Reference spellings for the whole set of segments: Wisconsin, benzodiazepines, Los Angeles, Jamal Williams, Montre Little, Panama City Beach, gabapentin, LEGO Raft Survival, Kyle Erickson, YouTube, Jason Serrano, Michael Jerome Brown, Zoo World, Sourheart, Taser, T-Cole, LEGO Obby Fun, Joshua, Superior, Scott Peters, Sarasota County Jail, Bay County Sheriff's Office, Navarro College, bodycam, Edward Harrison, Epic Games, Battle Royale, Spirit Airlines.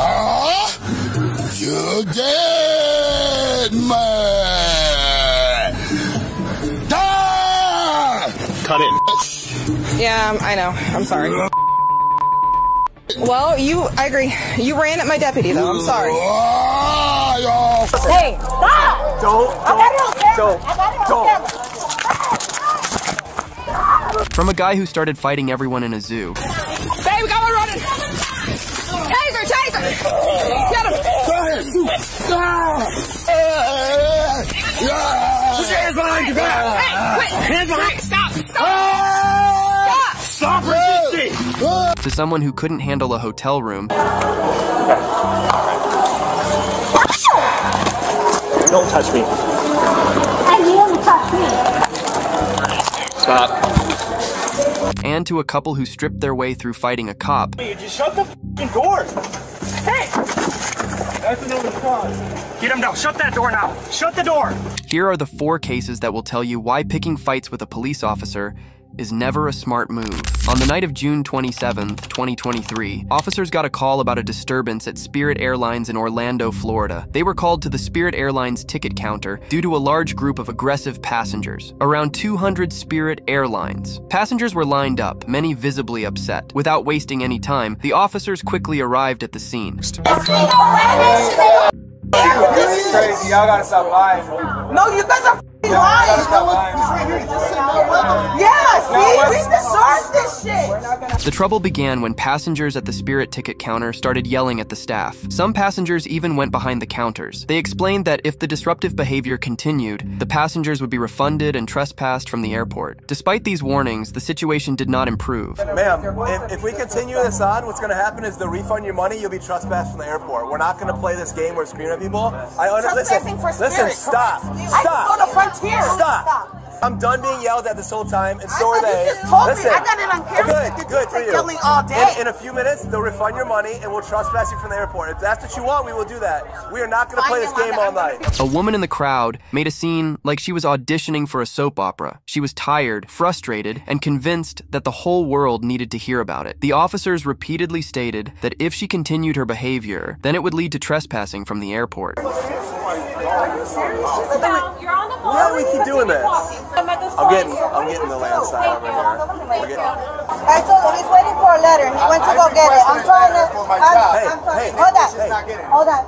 Oh, you did, man. Die! Cut it. Yeah, I know. I'm sorry. Well, I agree. You ran at my deputy, though. I'm sorry. Hey, stop! Don't. From a guy who started fighting everyone in a zoo. Hey, we got one running! Taser, taser! Get him! Put your hands behind your back! Hey, wait! Hands behind! Stop! Stop! Stop resisting! To someone who couldn't handle a hotel room. Don't touch me. I don't want to touch me. Stop. And to a couple who stripped their way through fighting a cop. You just shut the f***ing door. Hey! That's another cause. Get him down. Shut that door now. Shut the door. Here are the 4 cases that will tell you why picking fights with a police officer is never a smart move. On the night of June 27, 2023, officers got a call about a disturbance at Spirit Airlines in Orlando, Florida. They were called to the Spirit Airlines ticket counter due to a large group of aggressive passengers, around 200 Spirit Airlines. Passengers were lined up, many visibly upset. Without wasting any time, the officers quickly arrived at the scene. This is crazy, y'all gotta stop lying. No, you guys are f***ing lying. Yeah, see, we deserve this shit. The trouble began when passengers at the Spirit ticket counter started yelling at the staff. Some passengers even went behind the counters. They explained that if the disruptive behavior continued, the passengers would be refunded and trespassed from the airport. Despite these warnings, the situation did not improve. Ma'am, if we continue this on, what's gonna happen is they'll refund your money, you'll be trespassed from the airport. We're not gonna play this game or scream at people. Listen, stop. Stop. Stop. I'm done being yelled at this whole time, and so are they. You just told me. I got it on camera. Good for you. Yelling all day. In a few minutes, they'll refund your money, and we'll trespass you from the airport. If that's what you want, we will do that. We are not going to play this game all night. A woman in the crowd made a scene like she was auditioning for a soap opera. She was tired, frustrated, and convinced that the whole world needed to hear about it. The officers repeatedly stated that if she continued her behavior, then it would lead to trespassing from the airport. Why do we keep doing this? I'm getting the landslide over here. I told him he's waiting for a letter. He went to go get it. I'm trying to. Hey, hold on.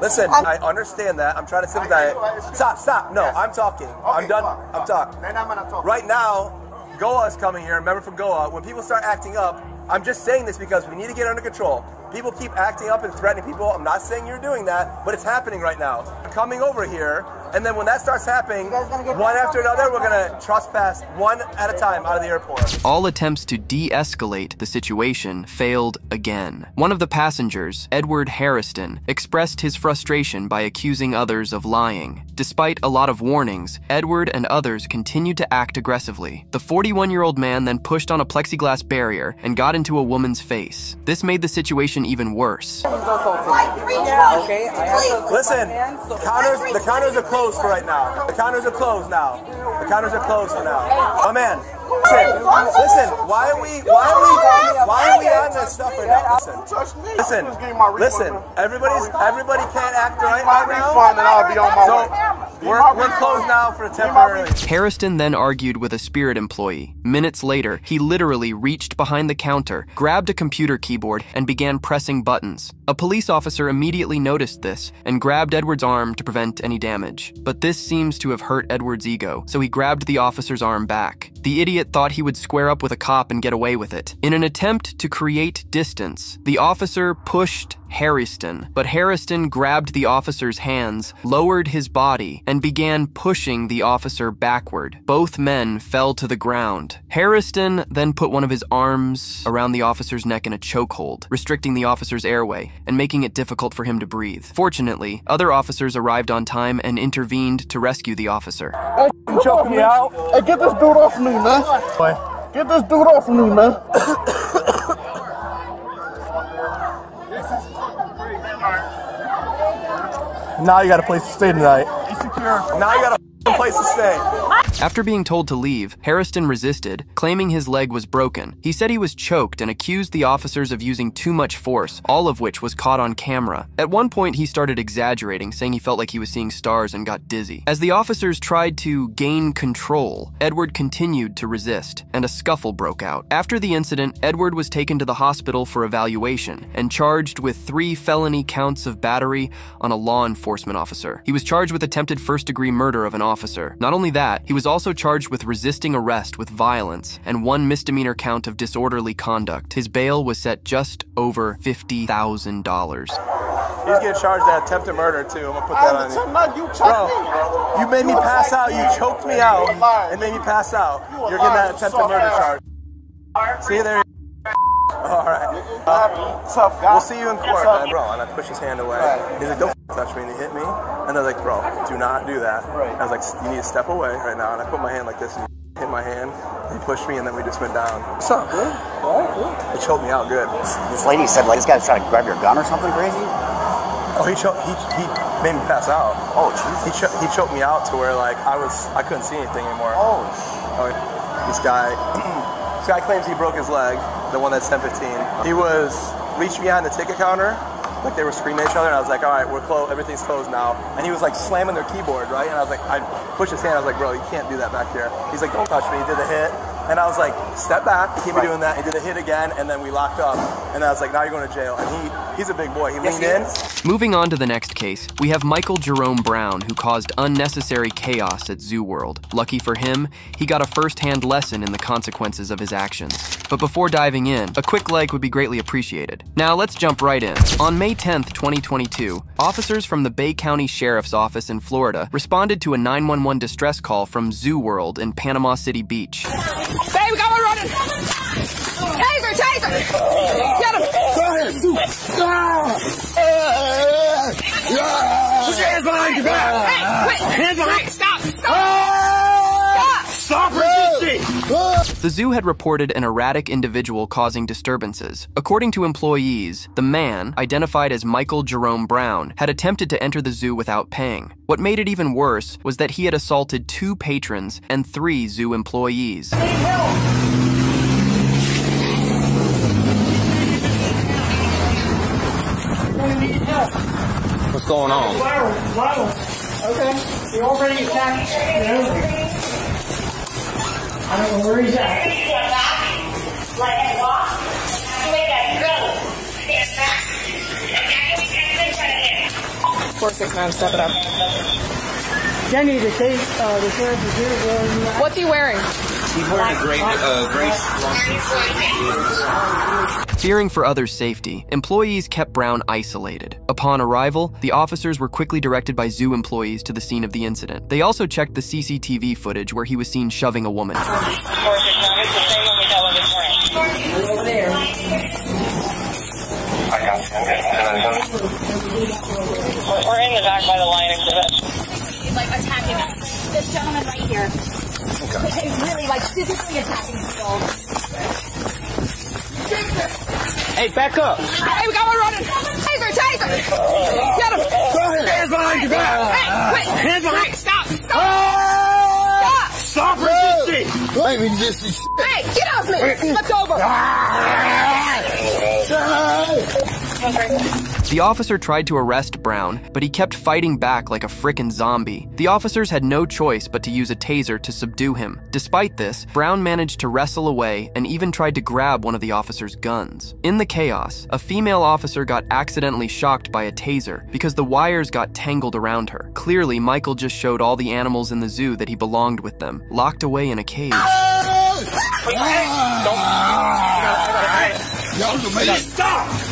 Listen, I understand that. I'm trying to sympathize. Stop. No, I'm talking. I'm done. I'm talking. Then I'm gonna talk. Right now, Goa is coming here. Remember from Goa, when people start acting up, I'm just saying this because we need to get under control. People keep acting up and threatening people. I'm not saying you're doing that, but it's happening right now. Coming over here, and then when that starts happening, one after another, we're gonna trespass one at a time out of the airport. All attempts to de-escalate the situation failed again. One of the passengers, Edward Harrison, expressed his frustration by accusing others of lying. Despite a lot of warnings, Edward and others continued to act aggressively. The 41-year-old man then pushed on a plexiglass barrier and got into a woman's face. This made the situation even worse. Listen, the counters are closed for right now. The counters are closed for now. My man, listen, why are we on this stuff right now? Listen, everybody can't act right now. So we're closed now for temporarily. Harrison then argued with a Spirit employee. Minutes later, he literally reached behind the counter, grabbed a computer keyboard, and began pressing buttons. A police officer immediately noticed this and grabbed Edward's arm to prevent any damage. But this seems to have hurt Edward's ego, so he grabbed the officer's arm back. The idiot thought he would square up with a cop and get away with it. In an attempt to create distance, the officer pushed Harrison, but Harrison grabbed the officer's hands, lowered his body, and began pushing the officer backward. Both men fell to the ground. Harrison then put one of his arms around the officer's neck in a chokehold, restricting the officer's airway and making it difficult for him to breathe. Fortunately, other officers arrived on time and intervened to rescue the officer. Hey, choke me out. Hey, get this dude off me, man. Get this dude off me, man. Now you gotta stay tonight. Now you gotta place to stay. After being told to leave, Harrison resisted, claiming his leg was broken. He said he was choked and accused the officers of using too much force, all of which was caught on camera. At one point, he started exaggerating, saying he felt like he was seeing stars and got dizzy. As the officers tried to gain control, Edward continued to resist, and a scuffle broke out. After the incident, Edward was taken to the hospital for evaluation and charged with 3 felony counts of battery on a law enforcement officer. He was charged with attempted first-degree murder of an officer. Not only that, he was also charged with resisting arrest with violence and 1 misdemeanor count of disorderly conduct. His bail was set just over $50,000. He's getting charged with attempted murder, too. I'm gonna put that on you. Bro, you made me pass out. You choked me out and made me pass out. You're getting that attempted murder charge. See you there. All right. We'll see you in court, man, bro. And I push his hand away. He's like, don't touch me. And he hit me. And I was like, bro, do not do that. I was like, you need to step away right now. And I put my hand like this. And he hit my hand. He pushed me, and then we just went down. What's up, dude? All right, cool. It choked me out good. This lady said, like, this guy's trying to grab your gun or something crazy. Oh, he made me pass out. Oh, jeez. He choked me out to where, like, I couldn't see anything anymore. Oh, This guy claims he broke his leg, the one that's 10-15. He was reached behind the ticket counter, like they were screaming at each other, and I was like, all right, we're closed, everything's closed now. And he was like slamming their keyboard, right? And I was like, I pushed his hand, I was like, bro, you can't do that back there. He's like, don't touch me, he did a hit. And I was like, step back, he kept doing that, he did a hit again, and then we locked up. And I was like, now you're going to jail. And he's a big boy, he leaned in. Moving on to the next case, we have Michael Jerome Brown, who caused unnecessary chaos at Zoo World. Lucky for him, he got a first-hand lesson in the consequences of his actions. But before diving in, a quick like would be greatly appreciated. Now let's jump right in. On May 10th, 2022, officers from the Bay County Sheriff's Office in Florida responded to a 911 distress call from Zoo World in Panama City Beach. Baby, come on, running! Taser, taser! Get him! Put your hands behind your back! Hey, wait! Hands behind! Stop! Stop! Stop resisting! The zoo had reported an erratic individual causing disturbances. According to employees, the man, identified as Michael Jerome Brown, had attempted to enter the zoo without paying. What made it even worse was that he had assaulted 2 patrons and 3 zoo employees. I need help! What's going on? Okay, you're already attacked. I don't know where he's at. Like 469, step it up. Jenny, the sheriff is here. What's he wearing? He's wearing a gray. Fearing for others' safety, employees kept Brown isolated. Upon arrival, the officers were quickly directed by zoo employees to the scene of the incident. They also checked the CCTV footage where he was seen shoving a woman. We're in the back by the line exhibit. He's like attacking us. This gentleman right here. Okay. He's really like physically attacking people. Hey, back up! Hey, we got one running! Taser, taser! Get him! Hands behind your back! Hey, wait! Hands behind! Stop! Stop! Stop resisting! I mean, this is shit! Hey, get off me! Slipped over! The officer tried to arrest Brown, but he kept fighting back like a frickin' zombie. The officers had no choice but to use a taser to subdue him. Despite this, Brown managed to wrestle away and even tried to grab one of the officers' guns. In the chaos, a female officer got accidentally shocked by a taser because the wires got tangled around her. Clearly, Michael just showed all the animals in the zoo that he belonged with them, locked away in a cage. Stop!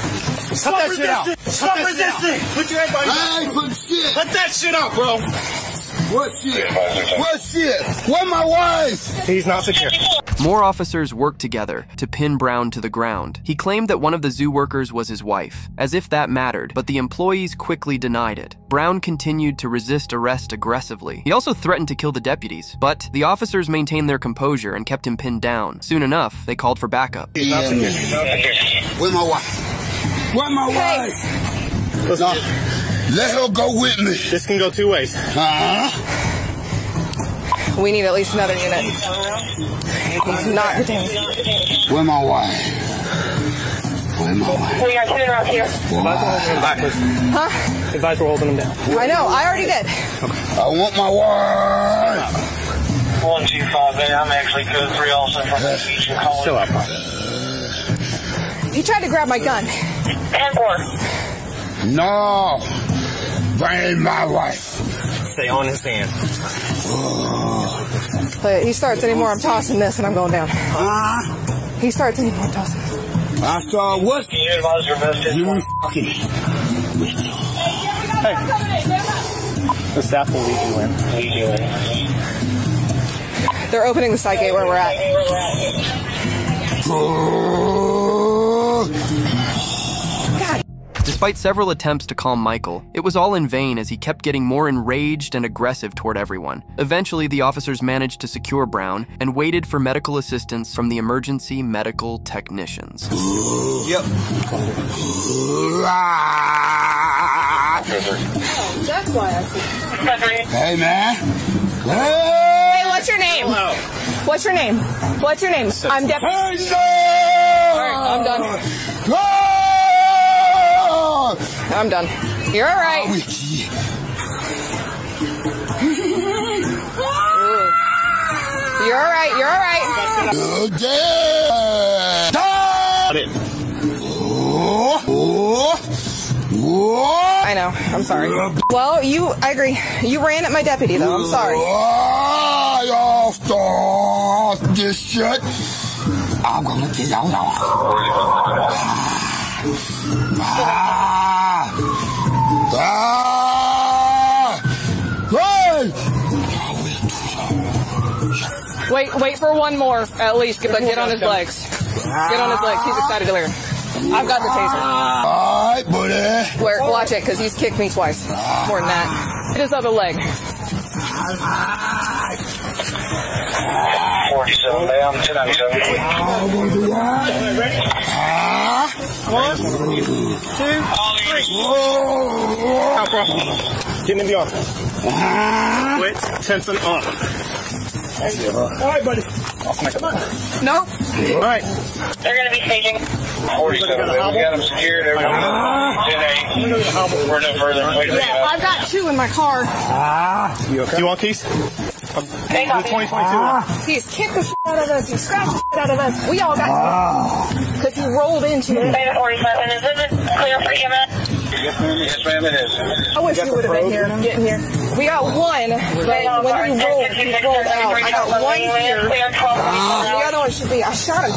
Cut that shit out. Stop resisting. Put your head by your shit. Cut that shit out, bro. What shit? What shit? Where my wife? He's not secure. More officers worked together to pin Brown to the ground. He claimed that one of the zoo workers was his wife, as if that mattered, but the employees quickly denied it. Brown continued to resist arrest aggressively. He also threatened to kill the deputies, but the officers maintained their composure and kept him pinned down. Soon enough, they called for backup. Where's my wife? Where my wife? Listen, let her go with me. This can go 2 ways. We need at least another unit. Not detained. Where my wife? Where my wife? We got two interrupts here. Huh? Advise we're holding them down. I know. I already did. Okay. I want my wife. 125A, I'm actually code 3 also from the beach and calling. Still up. He tried to grab my gun. 10-4. No. Bring my wife. Stay on his hand. But he starts anymore, I'm tossing this and I'm going down. He starts anymore, I'm tossing this. I saw what? Can you advise your best? You fucking. Hey. The staff will lead you in. They're opening the side gate where we're at. God. Despite several attempts to calm Michael, it was all in vain as he kept getting more enraged and aggressive toward everyone. Eventually, the officers managed to secure Brown and waited for medical assistance from the emergency medical technicians. Yep. Oh, that's why I see. Hey, man. Hey! What's your name? Hello. What's your name? What's your name? I'm Deputy. Hey, no! All right, I'm done. No! I'm done. You're all right. You're all right. You're all right. I know. I'm sorry. Well, I agree. You ran at my deputy, though. I'm sorry. This shit. I'm gonna get out of. Wait for one more, at least. But get on his legs. Get on his legs. He's excited to learn. I've got the taser. All right, buddy. Watch it, because he's kicked me twice. More than that. Hit his other leg. 47 down, 1097. Ready? One, two, three. Get in the office. Quit tensing off. All right, buddy. Come on. No. All right. They're going to be staging. 47. We got them secured. We're no further. Yeah, I've got two in my car. You okay? Do you want keys? He's kicked the shit out of us. He scratched the shit out of us. We all got because he rolled into it. Beta 47, is it clear for you, man? Yes, ma'am, it is. I wish you would have been here. Getting here. We got one. When he rolled out. I got one here. The other one should be. I shot him.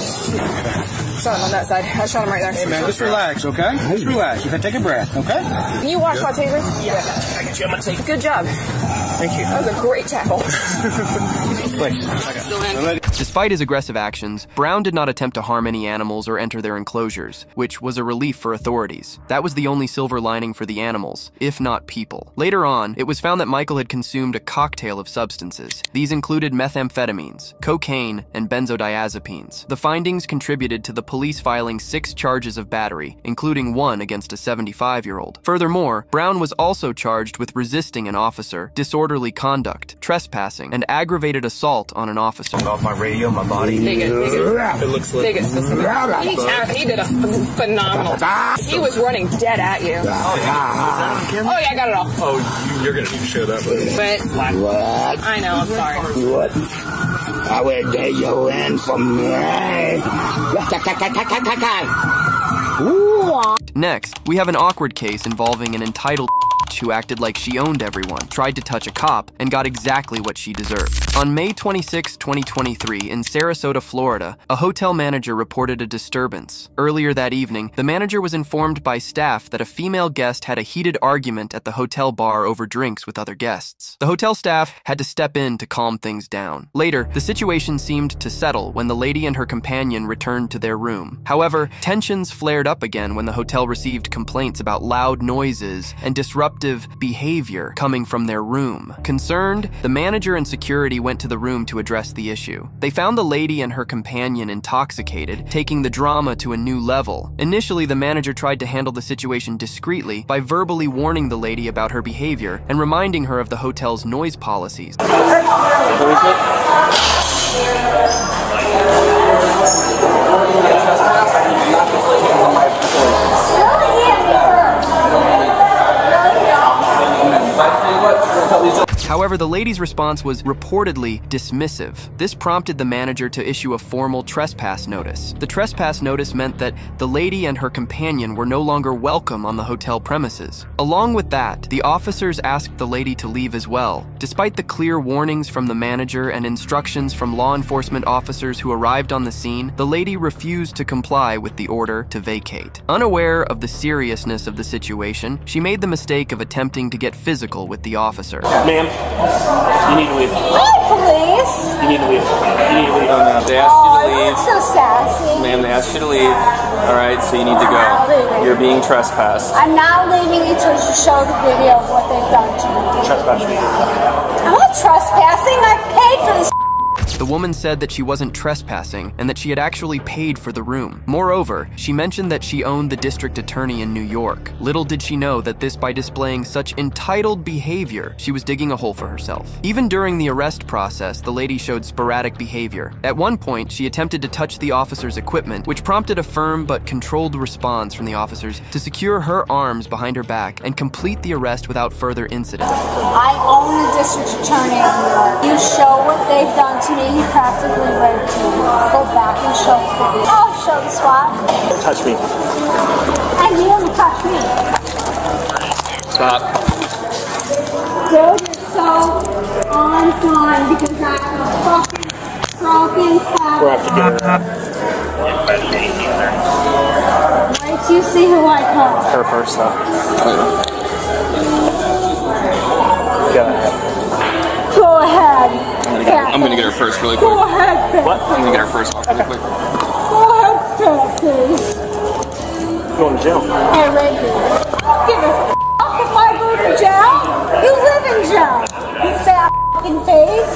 Shot him on that side. I shot him right there. Hey, man, just relax, okay? Just relax. You can take a breath, okay? Can you watch my taser? Yeah. I got you. I'm going to take it. Good job. Thank you. That was a great tackle. Despite his aggressive actions, Brown did not attempt to harm any animals or enter their enclosures, which was a relief for authorities. That was the only silver lining for the animals, if not people. Later on, it was found that Michael had consumed a cocktail of substances. These included methamphetamines, cocaine, and benzodiazepines. The findings contributed to the police filing 6 charges of battery, including one against a 75-year-old. Furthermore, Brown was also charged with resisting an officer, disorderly conduct, trespassing, and aggravated assault on an officer. Off my radio, my body. It looks like he did a phenomenal job. He was running dead at you. Oh yeah, I got it all. Oh, you're gonna need to show that. But I know. I'm sorry. What? I will get you in for me. Next, we have an awkward case involving an entitled who acted like she owned everyone, tried to touch a cop, and got exactly what she deserved. On May 26, 2023, in Sarasota, Florida, a hotel manager reported a disturbance. Earlier that evening, the manager was informed by staff that a female guest had a heated argument at the hotel bar over drinks with other guests. The hotel staff had to step in to calm things down. Later, the situation seemed to settle when the lady and her companion returned to their room. However, tensions flared up again when the hotel received complaints about loud noises and disruptive aggressive behavior coming from their room. Concerned, the manager and security went to the room to address the issue. They found the lady and her companion intoxicated, taking the drama to a new level. Initially, the manager tried to handle the situation discreetly by verbally warning the lady about her behavior and reminding her of the hotel's noise policies. However, the lady's response was reportedly dismissive. This prompted the manager to issue a formal trespass notice. The trespass notice meant that the lady and her companion were no longer welcome on the hotel premises. Along with that, the officers asked the lady to leave as well. Despite the clear warnings from the manager and instructions from law enforcement officers who arrived on the scene, the lady refused to comply with the order to vacate. Unaware of the seriousness of the situation, she made the mistake of attempting to get physical with the officer. Ma'am. You need to leave. Hi, police. You need to leave. You need to leave. Oh, no. They asked you to leave. So sassy. Ma'am, they asked you to leave. All right, so you need to go. I'm not leaving. You're being trespassed. I'm not leaving until you show the video of what they've done to me. Trespassing. I'm not trespassing. I paid for this. The woman said that she wasn't trespassing and that she had actually paid for the room. Moreover, she mentioned that she owned the district attorney in New York. Little did she know that by displaying such entitled behavior, she was digging a hole for herself. Even during the arrest process, the lady showed sporadic behavior. At one point, she attempted to touch the officer's equipment, which prompted a firm but controlled response from the officers to secure her arms behind her back and complete the arrest without further incident. I own the district attorney in New York. You show what they've done to me. He practically raped me. Go back and show the video. I'll show the swap. Don't touch me. And you don't touch me. Stop. Dude, you're so on time because I have a fucking broken cat. We'll have to get it up. Wait till you see who I call. Her first, though. Go ahead. Go ahead. I'm gonna get her first really quick. Go ahead, what? I'm gonna get her first off really quick. Go ahead, please. Going to jail. Hey, right here. I'll give a fuck if I go to jail. You live in jail. You fat fucking face,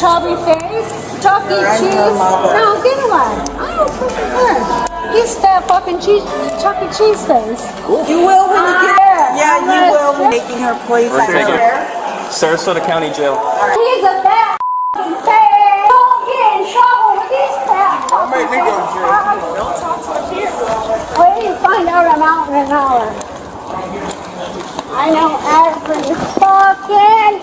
chubby face, chalky cheese. No, get away. I don't fucking care. He's fat fucking cheese, chalky cheese face. You will when you get there. Yeah, you will. Making her place there. Sarasota County Jail. He's a bad f***ing thing. Don't get in trouble with these bad f***ing things. Don't talk to him here. Wait till you find out I'm out in an hour. I know every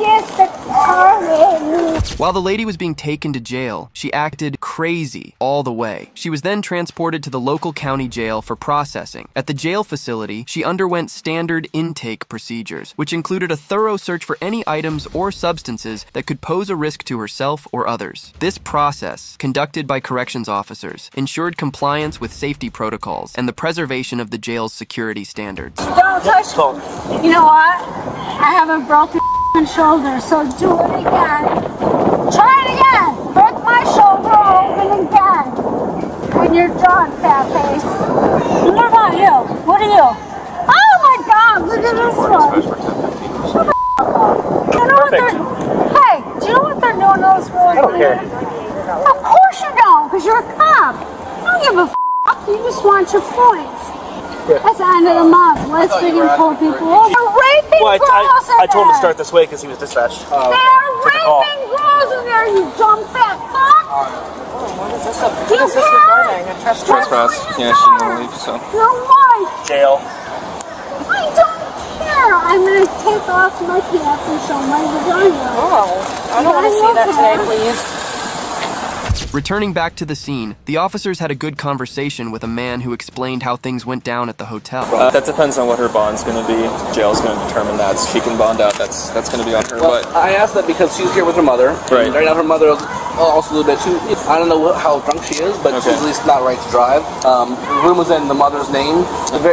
fucking district attorney. While the lady was being taken to jail, she acted crazy all the way. She was then transported to the local county jail for processing. At the jail facility, she underwent standard intake procedures, which included a thorough search for any items or substances that could pose a risk to herself or others. This process, conducted by corrections officers, ensured compliance with safety protocols and the preservation of the jail's security standards. Don't touch me. You know what? I have a broken shoulder, so do it again. Try it again. Break my shoulder open again. And you're done, fat face. What about you? What are you? Oh my God! Look at this one. Shut the up. You know what hey, do you know what they're doing those rules? I don't care. Of course you don't, because you're a cop. I don't give a f***. You just want your points. That's the end of the month. Let's freaking pull people over. They're raping girls in there. I told him to start this way because he was dispatched. They're raping girls in there, you dumb fat fuck. What is this? What is this regarding? A trespass. Yeah, she didn't leave, so. Your wife. Jail. I don't care. I'm going to take off my pants and show my vagina. Oh, I don't want to see that today, please. Returning back to the scene, the officers had a good conversation with a man who explained how things went down at the hotel. That depends on what her bond's going to be. Jail's going to determine that. She can bond out. That's going to be on her. Well, but I asked that because she's here with her mother. Right. Right now her mother is also a little bit too. I don't know how drunk she is, but she's at least not right to drive. The room was in the mother's name,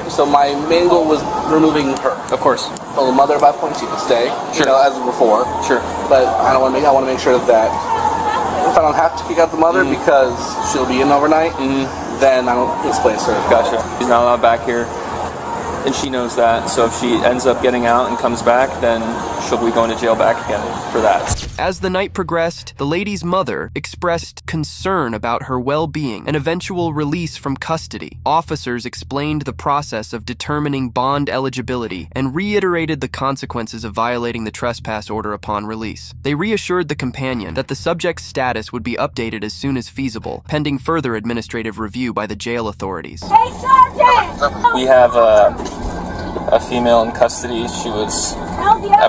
so my main goal was removing her. Of course. Well, the mother, by point, she could stay. Sure. You know, as before. Sure. But I want to make sure that. If I don't have to kick out the mother because she'll be in overnight, then I don't displace her. Gotcha. She's not allowed back here. and she knows that. So if she ends up getting out and comes back, then she'll be going to jail back again for that. As the night progressed, the lady's mother expressed concern about her well-being and eventual release from custody. Officers explained the process of determining bond eligibility and reiterated the consequences of violating the trespass order upon release. They reassured the companion that the subject's status would be updated as soon as feasible, pending further administrative review by the jail authorities. Hey, Sergeant! We have a female in custody. She was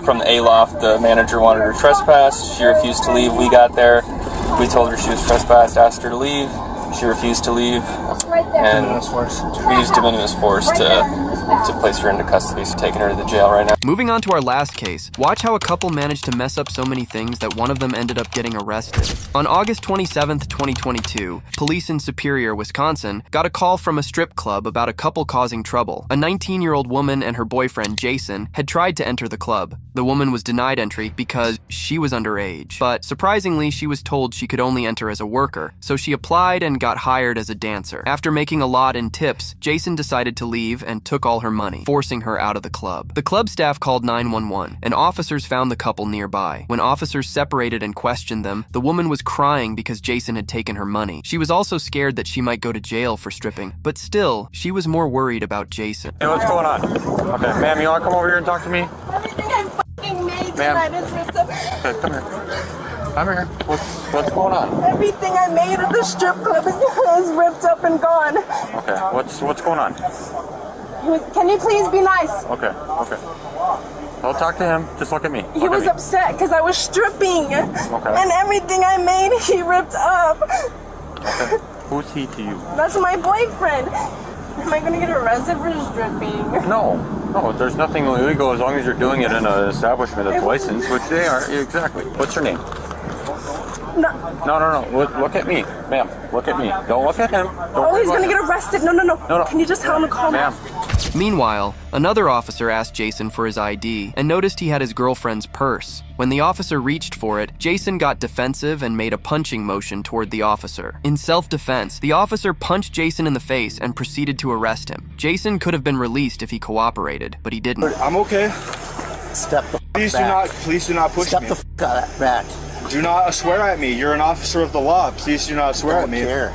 from the A-Loft. The manager wanted her trespassed. She refused to leave. We got there. We told her she was trespassed, asked her to leave. She refused to leave, and we used diminutive force to place her into custody, so taking her to the jail right now. Moving on to our last case, watch how a couple managed to mess up so many things that one of them ended up getting arrested. On August 27th, 2022, police in Superior, Wisconsin, got a call from a strip club about a couple causing trouble. A 19-year-old woman and her boyfriend, Jason, had tried to enter the club. The woman was denied entry because she was underage, but surprisingly, she was told she could only enter as a worker, so she applied and got hired as a dancer. After making a lot in tips, Jason decided to leave and took all her money, forcing her out of the club. The club staff called 911, and officers found the couple nearby. When officers separated and questioned them, the woman was crying because Jason had taken her money. She was also scared that she might go to jail for stripping, but still, she was more worried about Jason. Hey, what's going on? Okay, ma'am, you want to come over here and talk to me? Everything I'm fucking made tonight is ripped up. Okay, come here. I'm here. What's going on? Everything I made at the strip club is ripped up and gone. Okay. What's going on? Can you please be nice? Okay. Okay. I'll talk to him. Just look at me. He was upset because I was stripping. Okay. And everything I made, he ripped up. Okay. Who's he to you? That's my boyfriend. Am I going to get arrested for stripping? No. No, there's nothing illegal as long as you're doing it in an establishment that's licensed, which they are. Exactly. What's your name? No. Look at me, ma'am. Look at me. Don't look at him. Oh, he's gonna get arrested. No. Can you just tell him to calm down? Meanwhile, another officer asked Jason for his ID and noticed he had his girlfriend's purse. When the officer reached for it, Jason got defensive and made a punching motion toward the officer. In self-defense, the officer punched Jason in the face and proceeded to arrest him. Jason could have been released if he cooperated, but he didn't. I'm okay. Step the f back. Please do not push me. Step the f back. Do not swear at me. You're an officer of the law. Please do not swear at me. I don't care.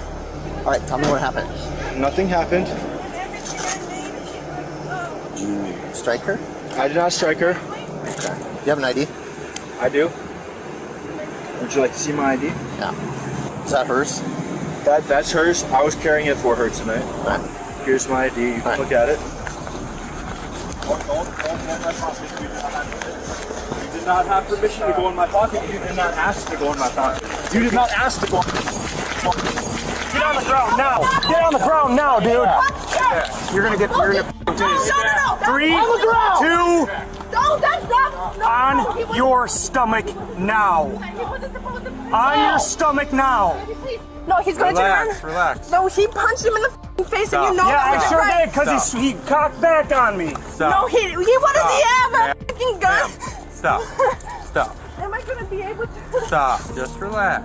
All right, tell me what happened. Nothing happened. Did you strike her? I did not strike her. Okay. Do you have an ID? I do. Would you like to see my ID? Yeah. Is that hers? That's hers. I was carrying it for her tonight. All right. Here's my ID. You can look at it. You did not have permission to go in my pocket. You did not ask to go in my pocket. You did not ask to go in my pocket. Get on the ground now! Get on the ground now, dude! Yeah. You're gonna no. 3, 2, no, that's not, no, on your stomach now. On your stomach now. No, he's going to turn. Relax. No, he punched him in the face. Stop. And you know I sure did, because he cocked back on me. Stop. No, he what does he have? A fucking gun? Stop. Am I gonna be able to? Stop. Just relax.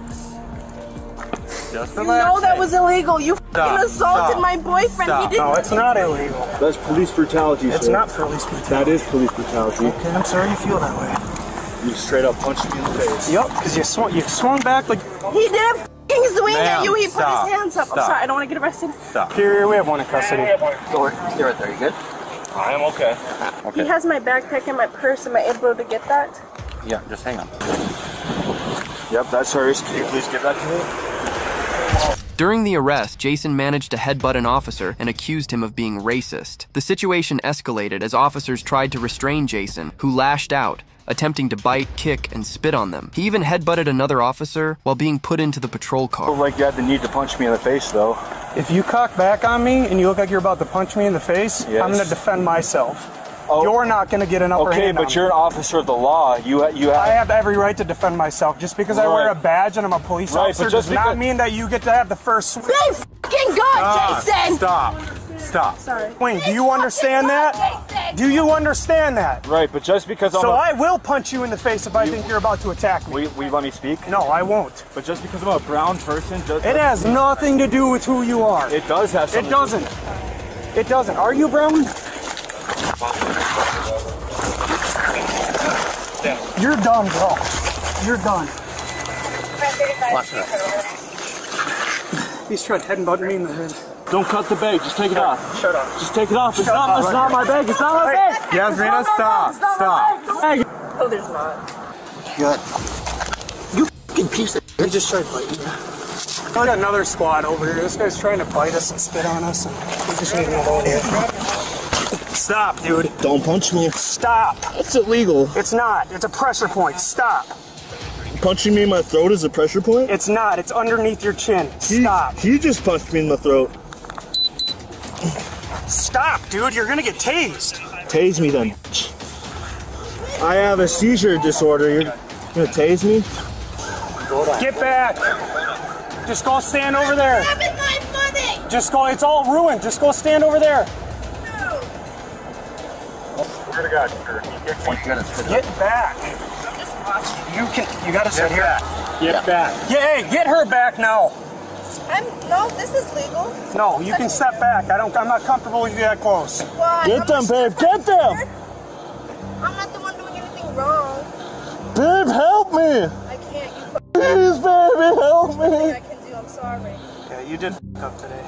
Just relax. You know that was illegal. You fucking assaulted my boyfriend. He didn't. No, it's not illegal. That's police brutality. It's not police brutality. That is police brutality. Okay, I'm sorry you feel that way. You straight up punched me in the face. Yup, because you swung back like he did. He's swinging at you. He put his hands up. I'm sorry. I don't want to get arrested. Stop. Here, we have one in custody. Go stay right there. You good? I am okay. He has my backpack and my purse. Am I able to get that? Yeah. Just hang on. Yep, that's hers. Can you please give that to me? During the arrest, Jason managed to headbutt an officer and accused him of being racist. The situation escalated as officers tried to restrain Jason, who lashed out, attempting to bite, kick, and spit on them. He even headbutted another officer while being put into the patrol car. Like you had the need to punch me in the face, though. If you cock back on me and you look like you're about to punch me in the face, yes. I'm gonna defend myself. Oh. You're not gonna get an upper hand. Okay, but you're an officer of the law. I have every right to defend myself. Just because I wear a badge and I'm a police officer does not mean that you get to have the first swing. Thank fucking God, Jason! Stop. Sorry. Wayne, do you understand that? Do you understand that? Right, but just because I'm I will punch you in the face if I think you're about to attack me. Will you let me speak? No, I won't. But just because I'm a brown person doesn't... It has nothing to do with who you are. It does have something to do with it. It doesn't. Are you brown? You're done, bro. You're done. Watch that. He's tried headbutting me in the head. Don't cut the bag. Just take it off. Shut up. Just take it off. It's not my bag. It's not my bag. Yasmina, stop. Stop. No, there's not. God. You fucking piece of shit. He just tried biting me. I got another squad over here. This guy's trying to bite us and spit on us. And we just need to go in here. Stop, dude. Don't punch me. Stop. That's illegal. It's not. It's a pressure point. Stop. Punching me in my throat is a pressure point? It's not. It's underneath your chin. Stop. He just punched me in the throat. Stop, dude. You're going to get tased. Tase me then. I have a seizure disorder. You're going to tase me? Get back. Just go stand over there. Just go. It's all ruined. Just go stand over there. Get back. You gotta sit here. Get back. Yeah, hey, get her back now. No, this is legal. No, you can step back. I'm not comfortable with you that close. Get them, babe. Get them. I'm not the one doing anything wrong. Babe, help me. I can't. Please, baby, help me. I can do. I'm sorry. Yeah, you did f up today.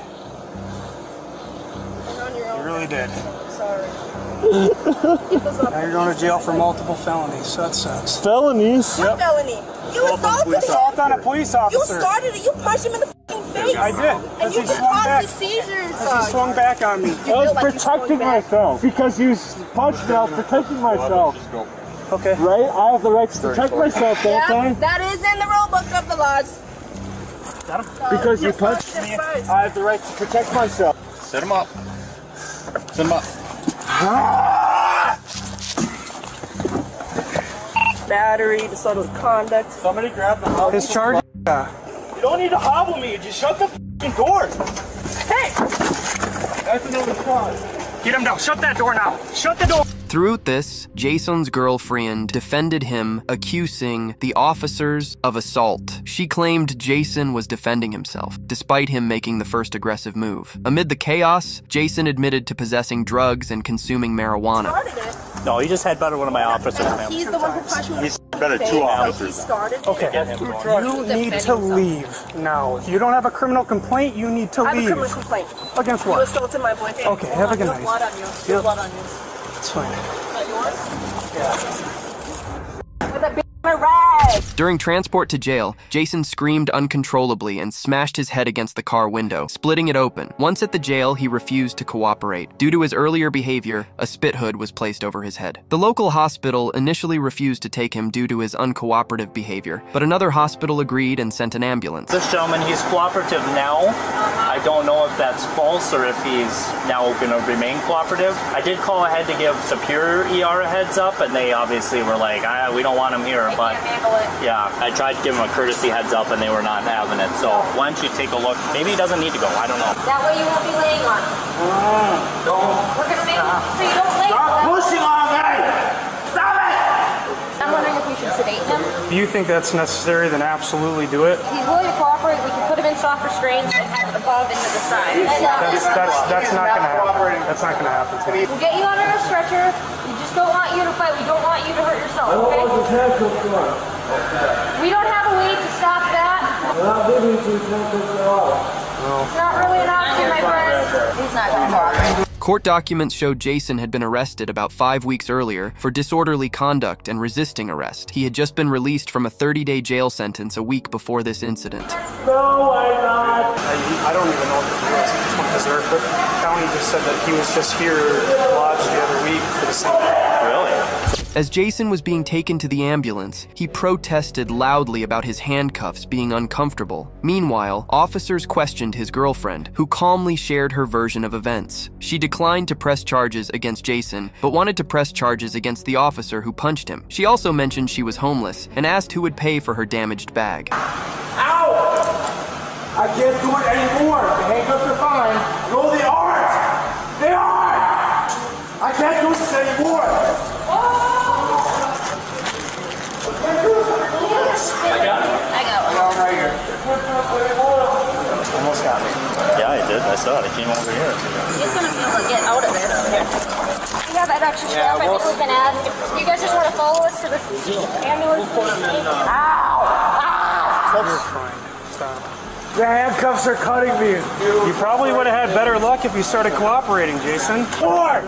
You're on your own. You really did. I'm sorry. Now you're going to jail for multiple felonies, so that sucks. Felonies? Yep. What felony? You assaulted him. Assault on a police officer. You started it. You punched him in the fucking face. I did. And you just caused the seizures. He swung back on me. I was protecting myself because you punched me. I was protecting myself. Okay. Right? I have the right to protect myself, don't I? That is in the rule book of the laws. Because you punched me, I have the right to protect myself. Set him up. Set him up. Battery, disorderly conduct. Somebody grab the hobble. His charge. You don't need to hobble me. Just shut the f***ing door. Hey! That's another shot. Get him down. Shut that door now. Shut the door. Through this, Jason's girlfriend defended him, accusing the officers of assault. She claimed Jason was defending himself, despite him making the first aggressive move. Amid the chaos, Jason admitted to possessing drugs and consuming marijuana. No, he just headbutted one of my officers. He's the one who punched me. He's headbutted two officers. Okay, you need to leave now. If you don't have a criminal complaint, you need to leave. I have a criminal complaint. Against what? You assaulted my boyfriend. Okay, have a good night. There's blood on you. It's fine. Yeah. During transport to jail, Jason screamed uncontrollably and smashed his head against the car window, splitting it open. Once at the jail, he refused to cooperate. Due to his earlier behavior, a spit hood was placed over his head. The local hospital initially refused to take him due to his uncooperative behavior, but another hospital agreed and sent an ambulance. This gentleman, he's cooperative now. I don't know if that's false or if he's now going to remain cooperative. I did call ahead to give Superior ER a heads up, and they obviously were like, we don't want him here, but yeah, I tried to give him a courtesy heads up, and they were not having it. So why don't you take a look? Maybe he doesn't need to go. I don't know. That way you won't be laying on him. We're going to make it so you don't lay on him. Stop pushing on me! I'm wondering if we should sedate him. If you think that's necessary, then absolutely do it. If he's willing to cooperate, we can put him in soft restraint and have it above into the side. That's not going to happen. That's not going to happen to me. We'll get you on our stretcher. We just don't want you to fight. We don't want you to hurt yourself, okay? We don't have a way to stop that. It's not really an option, my friend. He's not going to cooperate. Court documents show Jason had been arrested about 5 weeks earlier for disorderly conduct and resisting arrest. He had just been released from a 30-day jail sentence a week before this incident. No, I'm not. I don't even know what the U.S. deserved, but the county just said that he was just here lodged the other week for the same thing. Really? As Jason was being taken to the ambulance, he protested loudly about his handcuffs being uncomfortable. Meanwhile, officers questioned his girlfriend, who calmly shared her version of events. She declined to press charges against Jason, but wanted to press charges against the officer who punched him. She also mentioned she was homeless and asked who would pay for her damaged bag. Ow! I can't do it anymore. The handcuffs are fine. No, they aren't! They aren't! I can't do this anymore! I got one. I got one. Almost got me. Yeah, I did. I saw it. It came over here. He's going to be able to get out of it over here. We have that extra staff I think we can add. You guys just want to follow us to the ambulance? We'll put him in. Ow! Ow! You're fine. Stop. The handcuffs are cutting me. You probably would have had better luck if you started cooperating, Jason. Four!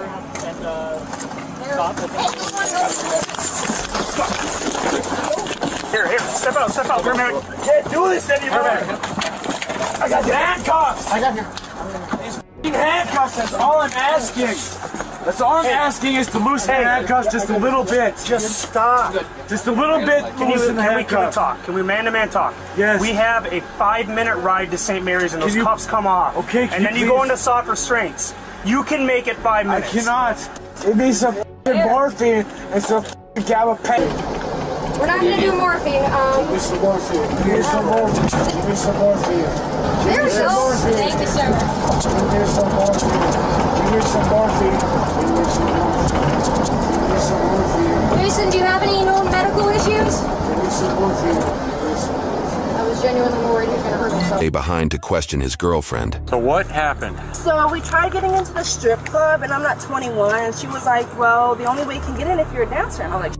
Here, step out, for a minute. Can't do this anymore. I got your handcuffs. I got your... These f***ing handcuffs, that's all I'm asking. That's all I'm asking is to loosen the handcuffs just a little bit. Just stop. Just a little bit to loosen the handcuffs. Can we talk? Can we man-to-man talk? Yes. We have a 5-minute ride to St. Mary's and those cuffs come off. Okay, and then you go into soft restraints. You can make it 5 minutes. I cannot. It needs some f***ing morphine and some f***ing gabapentin. We're not going to do morphine. Give me some morphine. Give me some morphine. Give me some morphine. There we go. Thank you, sir. Give me some morphine. Give me some morphine. Give me some morphine. Give me some morphine. Jason, do you have any known medical issues? Give me some morphine. I was genuinely worried he was going to hurt himself. Stay behind to question his girlfriend. So what happened? So we tried getting into the strip club, and I'm not 21, and she was like, well, the only way you can get in if you're a dancer. And I'm like,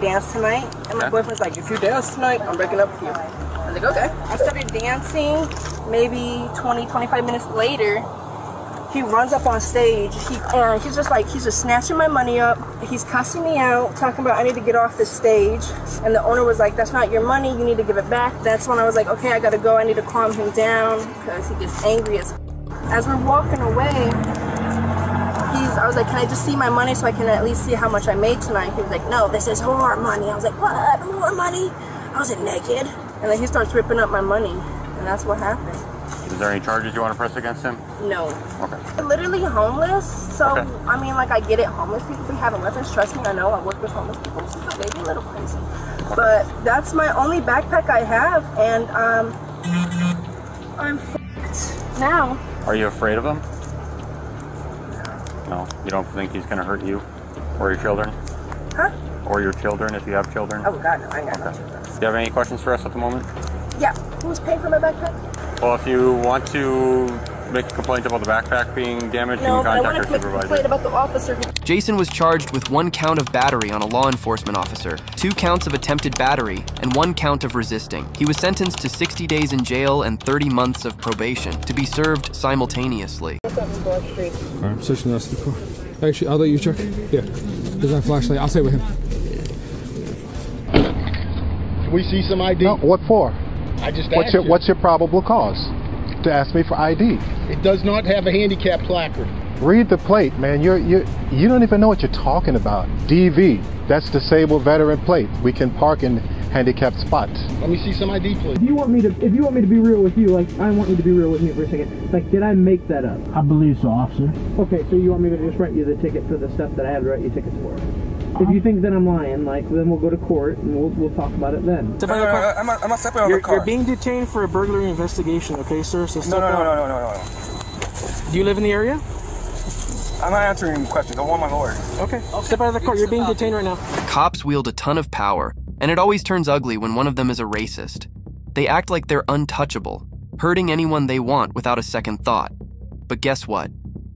dance tonight, and my boyfriend's like, if you dance tonight, I'm breaking up with you. I was like, okay. I started dancing. Maybe 20-25 minutes later, he runs up on stage. He's just like, he's just snatching my money up. He's cussing me out, talking about I need to get off the stage. And the owner was like, that's not your money. You need to give it back. That's when I was like, okay, I gotta go. I need to calm him down because he gets angry as f***. As we're walking away, I was like, can I just see my money so I can at least see how much I made tonight? He was like, no, this is whore money. I was like, what? Whore money? I was naked. And then he starts ripping up my money, and that's what happened. Is there any charges you want to press against him? No. Okay. We're literally homeless, so, okay. I mean, like, I get it. Homeless people, we have weapons. Trust me, I know. I work with homeless people, so they be a little crazy. But that's my only backpack I have, and I'm f***ed now. Are you afraid of him? No, you don't think he's going to hurt you or your children? Huh? Or your children, if you have children? Oh, God, no, I ain't got no children. Do you have any questions for us at the moment? Yeah. Who's paying for my backpack? Well, if you want to make a complaint about the backpack being damaged, you can contact our supervisor. No, I want to complain about the officer. Jason was charged with 1 count of battery on a law enforcement officer, 2 counts of attempted battery, and 1 count of resisting. He was sentenced to 60 days in jail and 30 months of probation, to be served simultaneously. Alright, position the rest of the car. Actually, I'll let you check. Yeah. There's no flashlight. I'll stay with him. Can we see some ID? No, what for? I just asked you. What's your probable cause to ask me for ID? It does not have a handicap placard. Read the plate, man. You don't even know what you're talking about. DV, that's disabled veteran plate. We can park in handicapped spots. Let me see some ID, please. If you want me to be real with you, like I want you to be real with me for a second. Like, did I make that up? I believe so, officer. Okay, so you want me to just write you the ticket for the stuff that I have to write you tickets for? If you think that I'm lying, like, then we'll go to court and we'll talk about it then. I'm not stepping on the car. You're being detained for a burglary investigation, okay, sir? So step out. No. Do you live in the area? I'm not answering questions. I want my lawyer. Okay. Step out of the car. You're being detained right now. Cops wield a ton of power, and it always turns ugly when one of them is a racist. They act like they're untouchable, hurting anyone they want without a second thought. But guess what?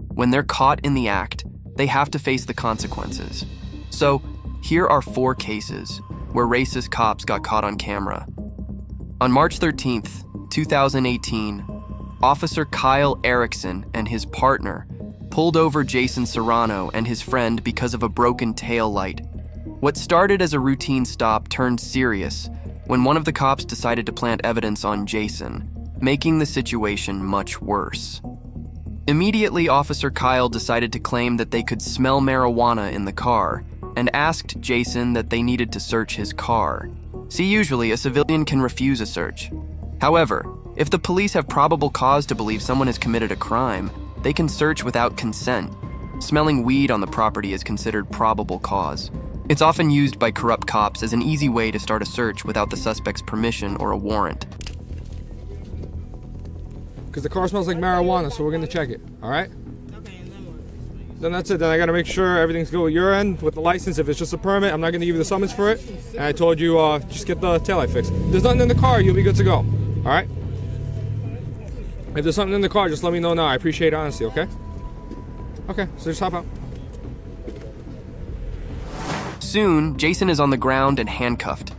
When they're caught in the act, they have to face the consequences. So, here are 4 cases where racist cops got caught on camera. On March 13th, 2018, Officer Kyle Erickson and his partner pulled over Jason Serrano and his friend because of a broken taillight. What started as a routine stop turned serious when one of the cops decided to plant evidence on Jason, making the situation much worse. Immediately, Officer Kyle decided to claim that they could smell marijuana in the car and asked Jason that they needed to search his car. See, usually a civilian can refuse a search. However, if the police have probable cause to believe someone has committed a crime, they can search without consent. Smelling weed on the property is considered probable cause. It's often used by corrupt cops as an easy way to start a search without the suspect's permission or a warrant. Because the car smells like marijuana, so we're going to check it, all right? Okay, and then what? Then that's it. Then I got to make sure everything's good with your end, with the license. If it's just a permit, I'm not going to give you the summons for it. And I told you, just get the taillight fixed. If there's nothing in the car, you'll be good to go, all right? If there's something in the car, just let me know now. I appreciate honesty, okay? Okay, so just hop out. Soon, Jason is on the ground and handcuffed.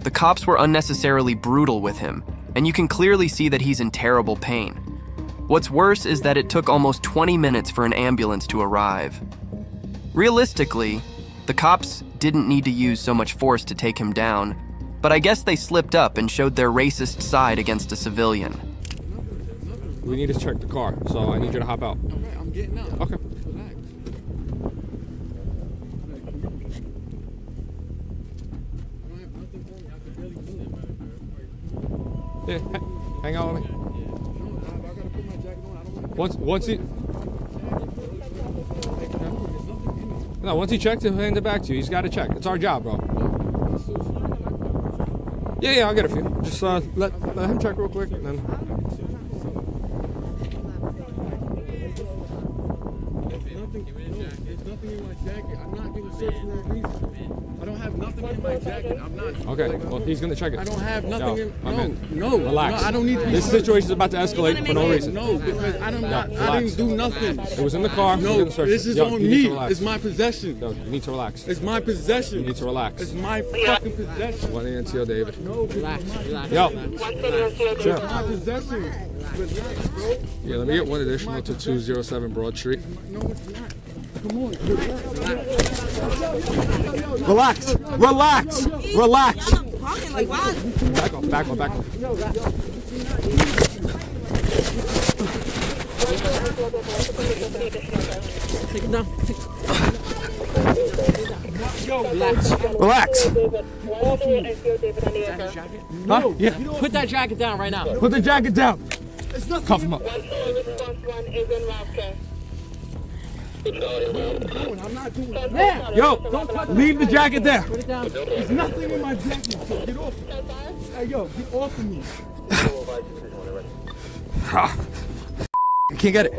The cops were unnecessarily brutal with him, and you can clearly see that he's in terrible pain. What's worse is that it took almost 20 minutes for an ambulance to arrive. Realistically, the cops didn't need to use so much force to take him down, but I guess they slipped up and showed their racist side against a civilian. We need to check the car, so I need you to hop out. All right, I'm getting out. Okay. Relax. Yeah, hang out with me. Once he checks, he'll hand it back to you. He's got to check. It's our job, bro. Yeah, yeah, I'll get a few. Just let him check real quick. And then... There's nothing in my jacket. I'm not getting searched for that reason. I don't have nothing in my jacket. I'm not. Okay, well, he's going to check it. I don't have nothing in... No, relax. No, I don't need to be... This situation is about to escalate for no reason. No, because I didn't do nothing. It was in the car. No, this is on me. It's my possession. No, you need to relax. It's my possession. You need to relax. It's my fucking possession. One NCO, David. No, relax. Yo. Sure. It's my possession. Relax, bro. Yeah, let me get one additional to 207 Broad Street. No, it's not. Come on. Relax. Relax. Relax. Back off. Back off. Back off. Take it down. Relax. Relax. Huh? Yeah. Put that jacket down right now. Put the jacket down. Cuff him up. I'm not doing it. Yeah. Yo, don't touch leave the jacket there. Put it down. There's nothing in my jacket. So get off. Hey, yo, get off of me. I can't get it.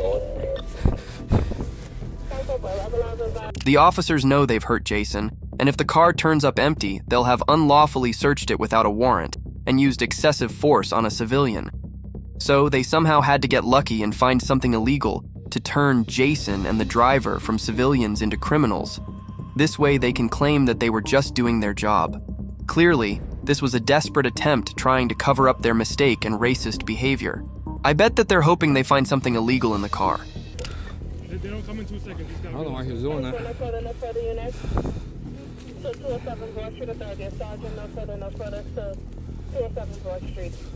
The officers know they've hurt Jason, and if the car turns up empty, they'll have unlawfully searched it without a warrant and used excessive force on a civilian. So they somehow had to get lucky and find something illegal to turn Jason and the driver from civilians into criminals. This way they can claim that they were just doing their job. Clearly, this was a desperate attempt trying to cover up their mistake and racist behavior. I bet that they're hoping they find something illegal in the car. They don't come in 2 seconds. I don't know why he was doing that.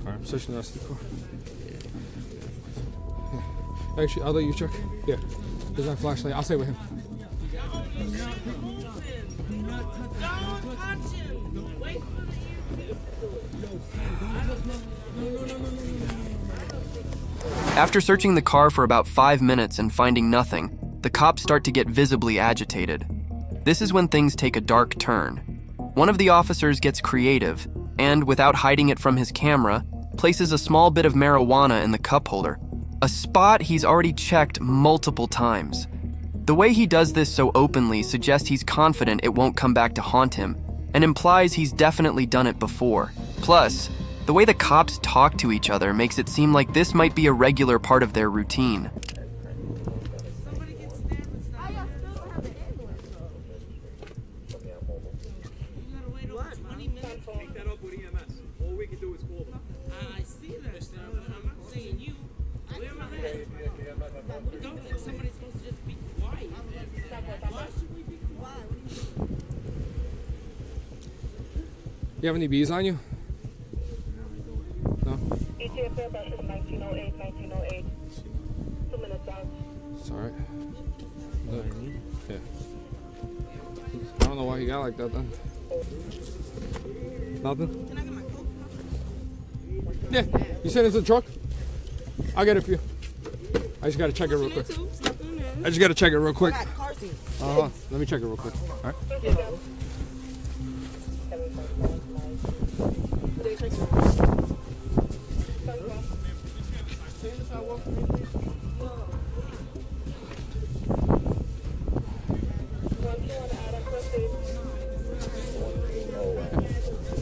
Alright, I'm searching the rest of the car. Yeah. Actually, I'll let you check. Yeah. There's my flashlight. I'll stay with him. After searching the car for about 5 minutes and finding nothing, the cops start to get visibly agitated. This is when things take a dark turn. One of the officers gets creative and, without hiding it from his camera, places a small bit of marijuana in the cup holder, a spot he's already checked multiple times. The way he does this so openly suggests he's confident it won't come back to haunt him, and implies he's definitely done it before. Plus, the way the cops talk to each other makes it seem like this might be a regular part of their routine. You have any bees on you? No? It's alright. Yeah. I don't know why he got like that then. Nothing? Yeah, you said it's a truck? I'll get it for you. I just gotta check it real quick. Uh-huh. Let me check it real quick. Alright.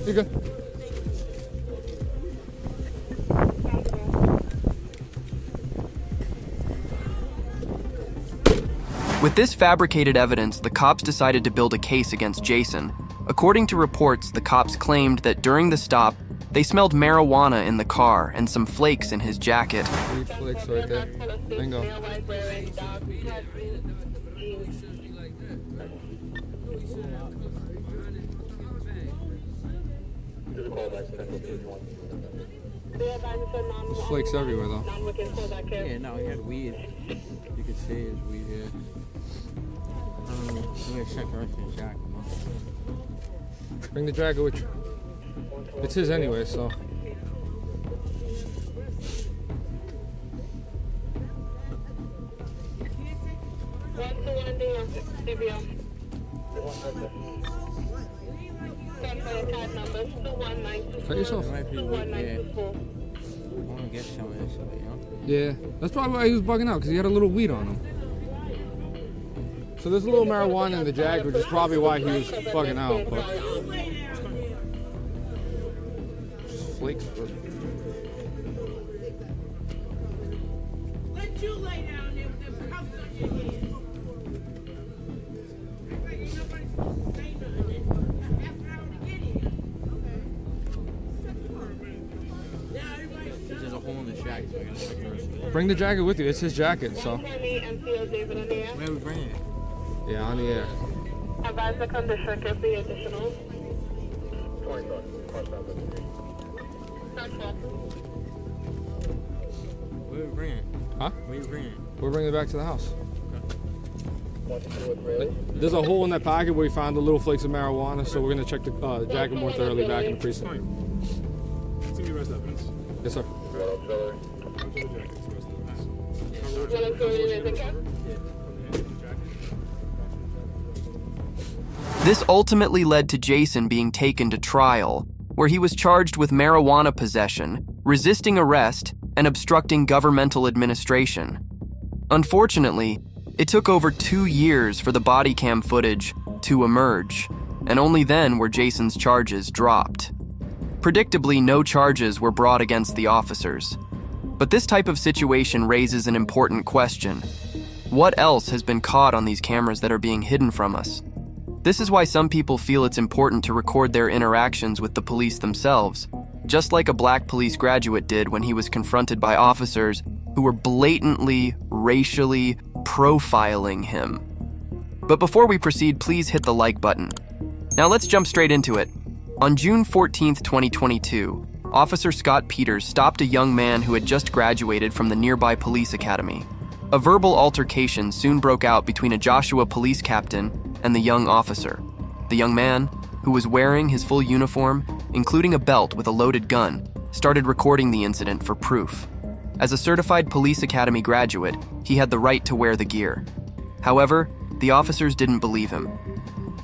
You good? With this fabricated evidence, the cops decided to build a case against Jason. According to reports, the cops claimed that during the stop, they smelled marijuana in the car and some flakes in his jacket. Flakes right there. Bingo. There's flakes everywhere, though. Yeah, no, he had weed. You could see his weed here. I'm gonna check out his jacket. Bring the jacket with you. It's his anyway, so. Cut yourself. Yeah, that's probably why he was bugging out, because he had a little weed on him. So there's a little marijuana in the jag, which is probably why he was fucking out. But just flakes. Let you lay down there with them cuffs on your head. There's a hole in the shack, so I gotta stick her. Bring the jacket with you. It's his jacket, so. Where are we bringing it? Yeah, on the air. Advise the condition could be additional. Where are we bringing it? Huh? Where are you bringing it? We're bringing it back to the house. Okay. There's a hole in that pocket where we found the little flakes of marijuana, so we're going to check the jacket more thoroughly back in the precinct. That's going to be rest evidence. Yes, sir. This ultimately led to Jason being taken to trial, where he was charged with marijuana possession, resisting arrest, and obstructing governmental administration. Unfortunately, it took over 2 years for the body cam footage to emerge, and only then were Jason's charges dropped. Predictably, no charges were brought against the officers. But this type of situation raises an important question. What else has been caught on these cameras that are being hidden from us? This is why some people feel it's important to record their interactions with the police themselves, just like a black police graduate did when he was confronted by officers who were blatantly, racially profiling him. But before we proceed, please hit the like button. Now let's jump straight into it. On June 14, 2022, Officer Scott Peters stopped a young man who had just graduated from the nearby police academy. A verbal altercation soon broke out between a Joshua police captain and the young officer. The young man, who was wearing his full uniform, including a belt with a loaded gun, started recording the incident for proof. As a certified police academy graduate, he had the right to wear the gear. However, the officers didn't believe him.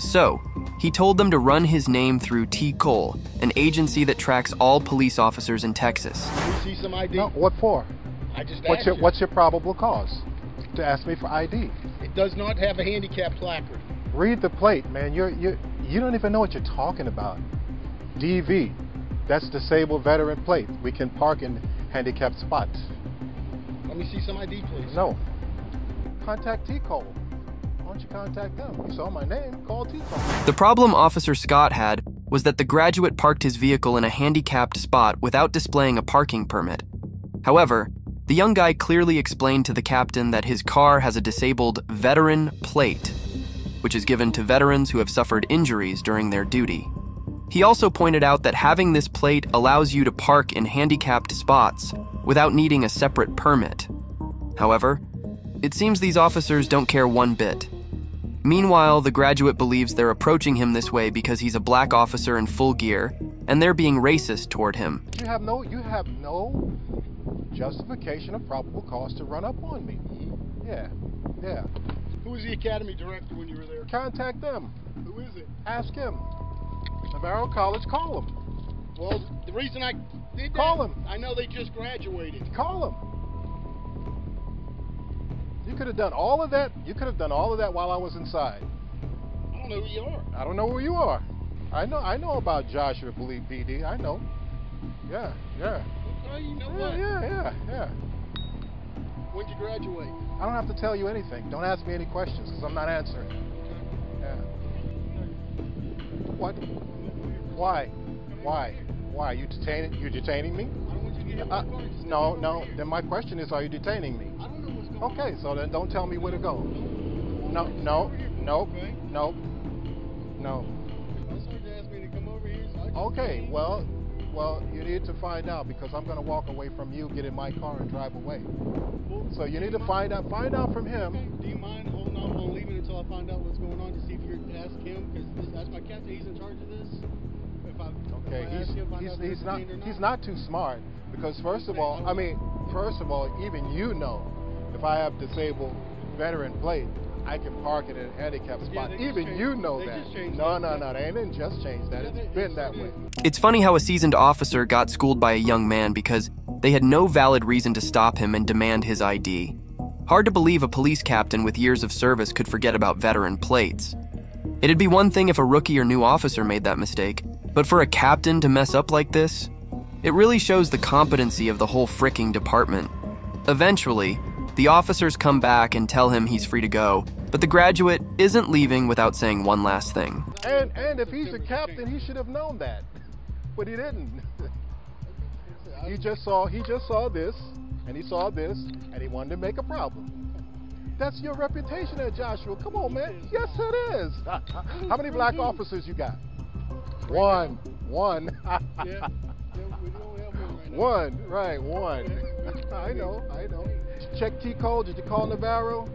So, he told them to run his name through T-Cole, an agency that tracks all police officers in Texas. You see some ID? No, what for? I just asked you. What's your probable cause to ask me for ID? It does not have a handicap placard. Read the plate, man. You don't even know what you're talking about. DV, that's disabled veteran plate. We can park in handicapped spots. Let me see some ID, please. No. Contact T-Cole. Why don't you contact them? You saw my name, call T-Cole. The problem Officer Scott had was that the graduate parked his vehicle in a handicapped spot without displaying a parking permit. However, the young guy clearly explained to the captain that his car has a disabled veteran plate, which is given to veterans who have suffered injuries during their duty. He also pointed out that having this plate allows you to park in handicapped spots without needing a separate permit. However, it seems these officers don't care one bit. Meanwhile, the graduate believes they're approaching him this way because he's a black officer in full gear, and they're being racist toward him. You have no justification or probable cause to run up on me. Yeah. Who was the academy director when you were there? Contact them. Who is it? Ask him. Navarro College, call him. Well, the reason I did call him. I know they just graduated. Call him. You could have done all of that. You could have done all of that while I was inside. I don't know who you are. I don't know who you are. I know about Joshua, believe BD. I know. Yeah. Well, you know what? Yeah. When did you graduate? I don't have to tell you anything. Don't ask me any questions, because I'm not answering. Yeah. What? Why? Why? Why? You detaining me? No, no. Then my question is, are you detaining me? I don't know what's going on. Okay, so then don't tell me where to go. No, no, no, no, no. Okay, well, you need to find out, because I'm going to walk away from you, get in my car, and drive away. So you need to find out from him. Okay. Do you mind holding off on leaving until I find out what's going on, to see if you ask him? Because that's my captain. He's in charge of this. He's not too smart, because first of all, even you know, if I have disabled veteran plate, I can park it in a handicap spot. Yeah, even you know that. No, they didn't just change that. It's been that way. It's funny how a seasoned officer got schooled by a young man because they had no valid reason to stop him and demand his ID. Hard to believe a police captain with years of service could forget about veteran plates. It'd be one thing if a rookie or new officer made that mistake, but for a captain to mess up like this, it really shows the competency of the whole fricking department. Eventually, the officers come back and tell him he's free to go, but the graduate isn't leaving without saying one last thing. And if he's a captain, he should have known that, but he didn't. He just saw this, and he saw this, and he wanted to make a problem. That's your reputation there, Joshua. Come on, man. Yes, it is. How many black officers you got? One. One. One. Right, one. I know. Check T-Cole. Did you call Navarro?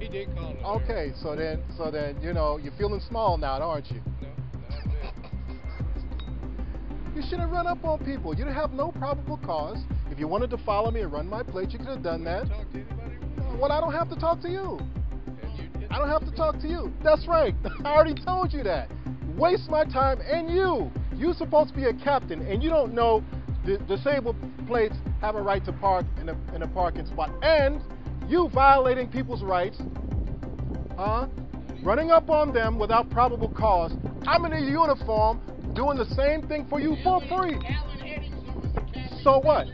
He did call Navarro. Okay, so then, you know, you're feeling small now, aren't you? No, I'm dead. You shouldn't run up on people. You didn't have no probable cause. If you wanted to follow me and run my plate, you could have done that. Well, I don't have to talk to you. I don't have to talk to you. That's right. I already told you that. Waste my time and you. You're supposed to be a captain, and you don't know disabled plates have a right to park in a parking spot. And you violating people's rights, running up on them without probable cause. I'm in a uniform doing the same thing for you for free. So what?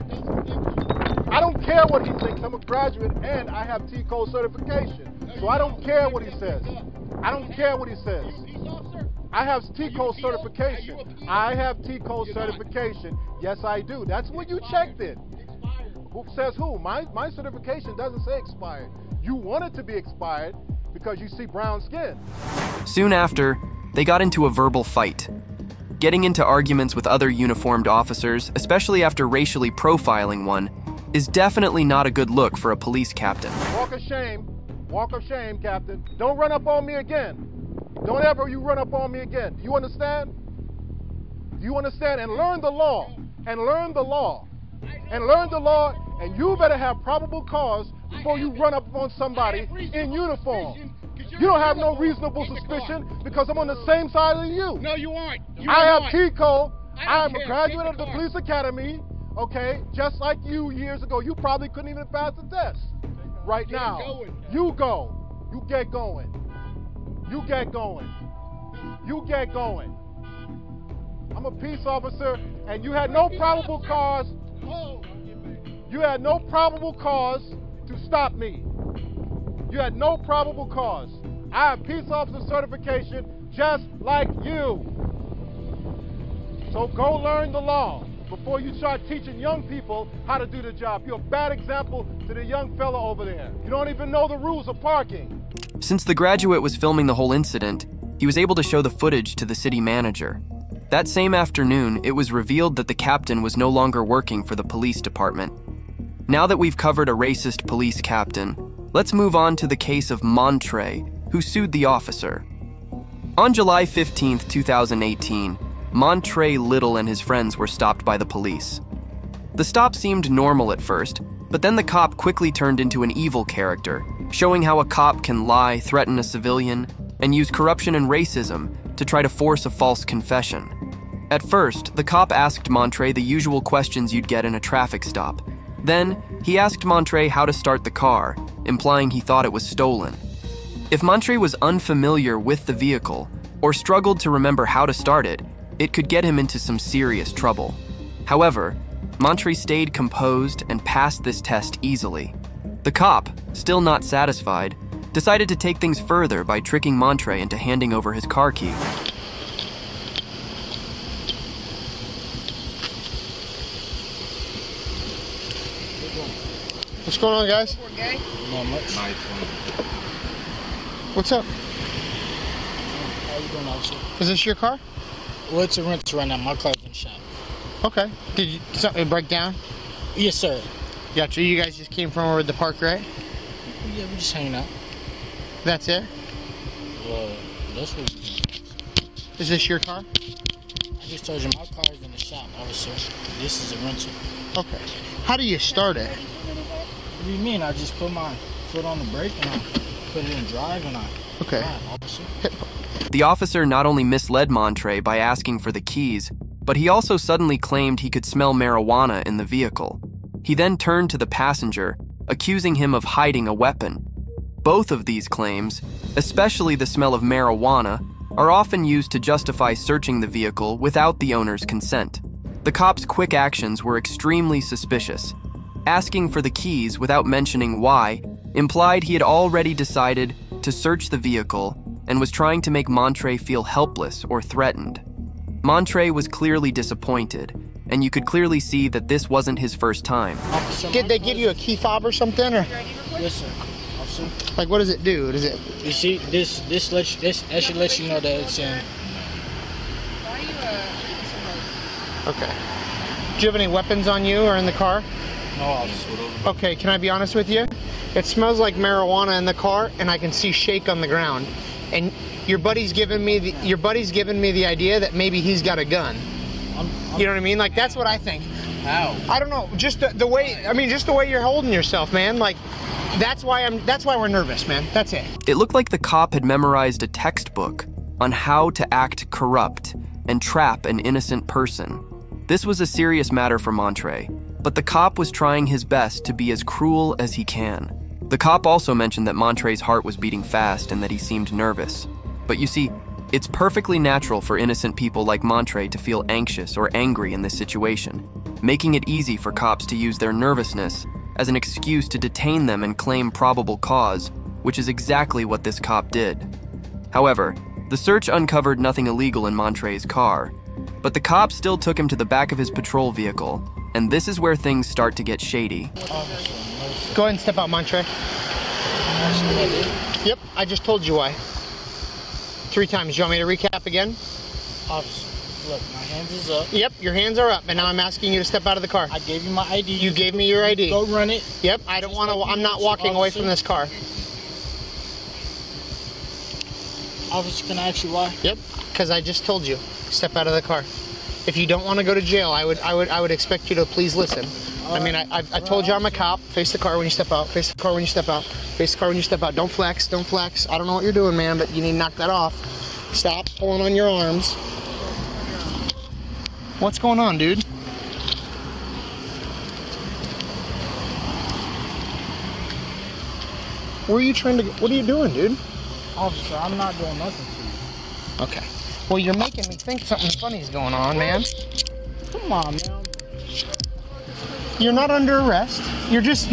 I don't care what he thinks. I'm a graduate and I have T-Cole certification. So I don't care what he says. I don't care what he says. I have T-Cole certification. I have T-Cole certification. Yes, I do. That's what you checked it. Who says who? My certification doesn't say expired. You want it to be expired because you see brown skin. Soon after, they got into a verbal fight. Getting into arguments with other uniformed officers, especially after racially profiling one, is definitely not a good look for a police captain. Walk of shame, Captain. Don't run up on me again. Don't ever you run up on me again. Do you understand? Do you understand? And learn the law, and learn the law, and learn the law, and you better have probable cause before you run up on somebody in uniform. You don't have no reasonable suspicion because I'm on the same side as you. No, you aren't. I have T-Cole. I am a graduate of the police academy. Okay, just like you years ago, you probably couldn't even pass the test. Right now, you get going, you get going, you get going. I'm a peace officer, and you had no probable cause. You had no probable cause to stop me. You had no probable cause. I have peace officer certification, just like you. So go learn the law before you start teaching young people how to do the job. You're a bad example to the young fella over there. You don't even know the rules of parking. Since the graduate was filming the whole incident, he was able to show the footage to the city manager. That same afternoon, it was revealed that the captain was no longer working for the police department. Now that we've covered a racist police captain, let's move on to the case of Montre, who sued the officer. On July 15, 2018, Montre Little and his friends were stopped by the police. The stop seemed normal at first, but then the cop quickly turned into an evil character, showing how a cop can lie, threaten a civilian, and use corruption and racism to try to force a false confession. At first, the cop asked Montre the usual questions you'd get in a traffic stop. Then, he asked Montre how to start the car, implying he thought it was stolen. If Montre was unfamiliar with the vehicle, or struggled to remember how to start it, it could get him into some serious trouble. However, Montre stayed composed and passed this test easily. The cop, still not satisfied, decided to take things further by tricking Montre into handing over his car key. What's going on, guys? Not much. What's up? How you doing, officer? Is this your car? Well, it's a rental right now. My car's in shop. Okay. Did something break down? Yes, sir. Gotcha. You guys just came from over at the park, right? Yeah, we're just hanging out. That's it? Well, that's what we're. Is this your car? I just told you my car's in the shop, officer. This is a rental. Okay. How do you start it? What do you mean? I just put my foot on the brake and I put it in drive and I drive, officer. The officer not only misled Montre by asking for the keys, but he also suddenly claimed he could smell marijuana in the vehicle. He then turned to the passenger, accusing him of hiding a weapon. Both of these claims, especially the smell of marijuana, are often used to justify searching the vehicle without the owner's consent. The cops' quick actions were extremely suspicious. Asking for the keys without mentioning why implied he had already decided to search the vehicle and was trying to make Montre feel helpless or threatened. Montre was clearly disappointed, and you could clearly see that this wasn't his first time. Did they give you a key fob or something? Or? Yes, sir. Officer. Like, what does it do? Does it? You see, this actually lets you know that it's in. Why are you okay. Do you have any weapons on you or in the car? No, officer. Okay, can I be honest with you? It smells like marijuana in the car, and I can see shake on the ground. And your buddy's giving me the idea that maybe he's got a gun. You know what I mean? Like, that's what I think. How? I don't know. Just the way, I mean, just the way you're holding yourself, man. Like, that's why we're nervous, man. That's it. It looked like the cop had memorized a textbook on how to act corrupt and trap an innocent person. This was a serious matter for Montre, but the cop was trying his best to be as cruel as he can. The cop also mentioned that Montre's heart was beating fast and that he seemed nervous. But you see, it's perfectly natural for innocent people like Montre to feel anxious or angry in this situation, making it easy for cops to use their nervousness as an excuse to detain them and claim probable cause, which is exactly what this cop did. However, the search uncovered nothing illegal in Montre's car, but the cop still took him to the back of his patrol vehicle, and this is where things start to get shady. Go ahead and step out, Montre. Yep, I just told you why. 3 times. You want me to recap again? Officer, look, my hands is up. Yep, your hands are up, and now I'm asking you to step out of the car. I gave you my ID. You gave me your ID. Go run it. Yep, I don't want to. I'm not walking away from this car. Officer, can I ask you why? Yep, because I just told you. Step out of the car. If you don't want to go to jail, I would expect you to please listen. I mean, I told you I'm a cop. Face the car when you step out. Face the car when you step out. Face the car when you step out. Don't flex. Don't flex. I don't know what you're doing, man, but you need to knock that off. Stop pulling on your arms. What's going on, dude? Where are you trying to go? What are you doing, dude? Officer, I'm not doing nothing to you. Okay. Well, you're making me think something funny's going on, man. Come on, man. You're not under arrest. You're just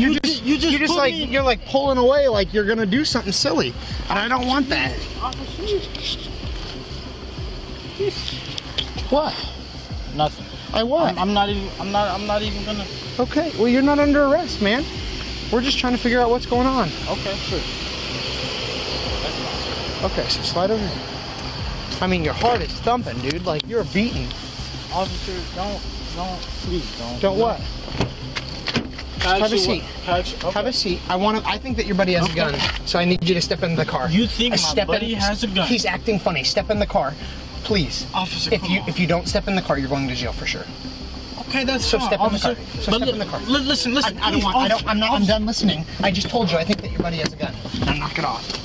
pulling away like you're gonna do something silly, and I don't want that. What? Nothing. I what? I'm not even gonna. Okay. Well, you're not under arrest, man. We're just trying to figure out what's going on. Okay. Sure. Okay. So slide over here. I mean, your heart is thumping, dude. Like, you're beaten. Officer, don't, please, don't. Don't what? Have a seat. Have a seat. I think that your buddy has a gun, so I need you to step into the car. You think my buddy has a gun? He's acting funny. Step in the car, please. Officer, if you don't step in the car, you're going to jail for sure. Okay, that's so fine, officer. So step in the car. Listen. I don't want. I'm done listening. I just told you. I think that your buddy has a gun. Now knock it off.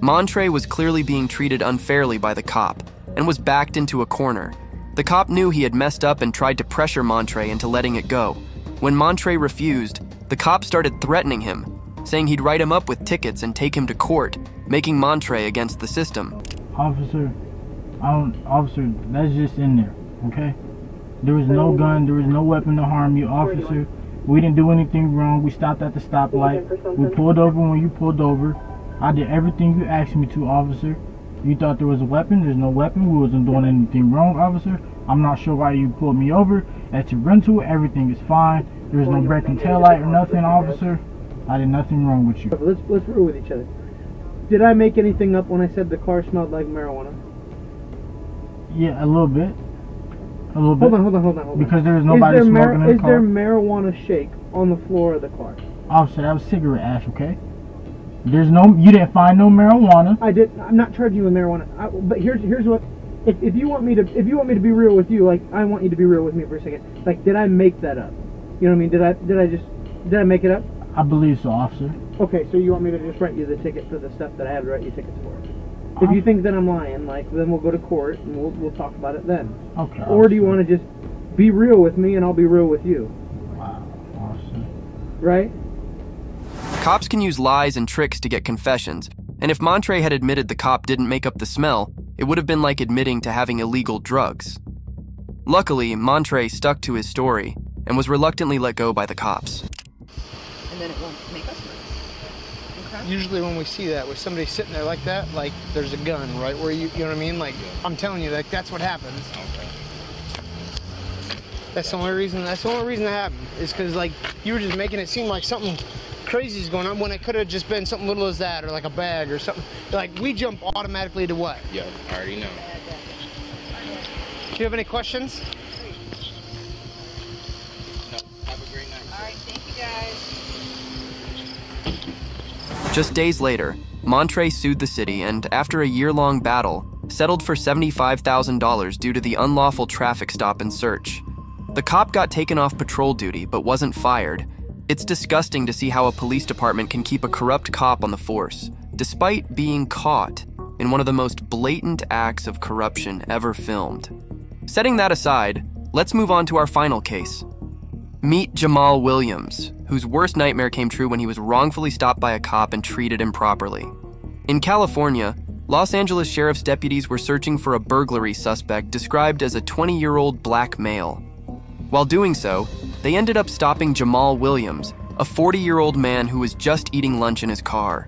Montre was clearly being treated unfairly by the cop and was backed into a corner. The cop knew he had messed up and tried to pressure Montre into letting it go. When Montre refused, the cop started threatening him, saying he'd write him up with tickets and take him to court, making Montre against the system. Officer, officer, that's just in there, okay? There was no gun, there was no weapon to harm you, officer. We didn't do anything wrong. We stopped at the stoplight. We pulled over when you pulled over. I did everything you asked me to, officer. You thought there was a weapon. There's no weapon. We wasn't doing anything wrong, officer. I'm not sure why you pulled me over. At your rental, everything is fine. There's no breaking taillight or nothing, officer. I did nothing wrong with you. Let's rule with each other. Did I make anything up when I said the car smelled like marijuana? Yeah, a little bit. A little bit. Hold on. Because there's nobody smoking in the car. Is there marijuana shake on the floor of the car? Officer, that was cigarette ash, okay? There's no, you didn't find no marijuana. I did. I'm not charging you with marijuana. But here's what, if you want me to be real with you, like I want you to be real with me for a second. Like, did I make that up? You know what I mean? Did I make it up? I believe so, officer. Okay, so you want me to just write you the ticket for the stuff that I have to write you tickets for? If you think that I'm lying, like, then we'll go to court and we'll talk about it then. Okay. Or do you want to just be real with me and I'll be real with you? Wow, awesome. Right? Cops can use lies and tricks to get confessions, and if Montre had admitted the cop didn't make up the smell, it would have been like admitting to having illegal drugs. Luckily, Montre stuck to his story and was reluctantly let go by the cops. And then it won't make us nervous. Okay. Usually when we see that, with somebody sitting there like that, like there's a gun right where you know what I mean? Like, I'm telling you, like, that's what happens. Okay. That's the only reason that happened, is because, like, you were just making it seem like something crazy is going on when it could have just been something little as that, or like a bag or something. Like, we jump automatically to what? Yeah, I already know. Do you have any questions? No, have a great night. All right, thank you guys. Just days later, Montre sued the city and, after a year-long battle, settled for $75,000 due to the unlawful traffic stop and search. The cop got taken off patrol duty but wasn't fired. It's disgusting to see how a police department can keep a corrupt cop on the force, despite being caught in one of the most blatant acts of corruption ever filmed. Setting that aside, let's move on to our final case. Meet Jamal Williams, whose worst nightmare came true when he was wrongfully stopped by a cop and treated improperly. In California, Los Angeles sheriff's deputies were searching for a burglary suspect described as a 20-year-old black male. While doing so, they ended up stopping Jamal Williams, a 40-year-old man who was just eating lunch in his car.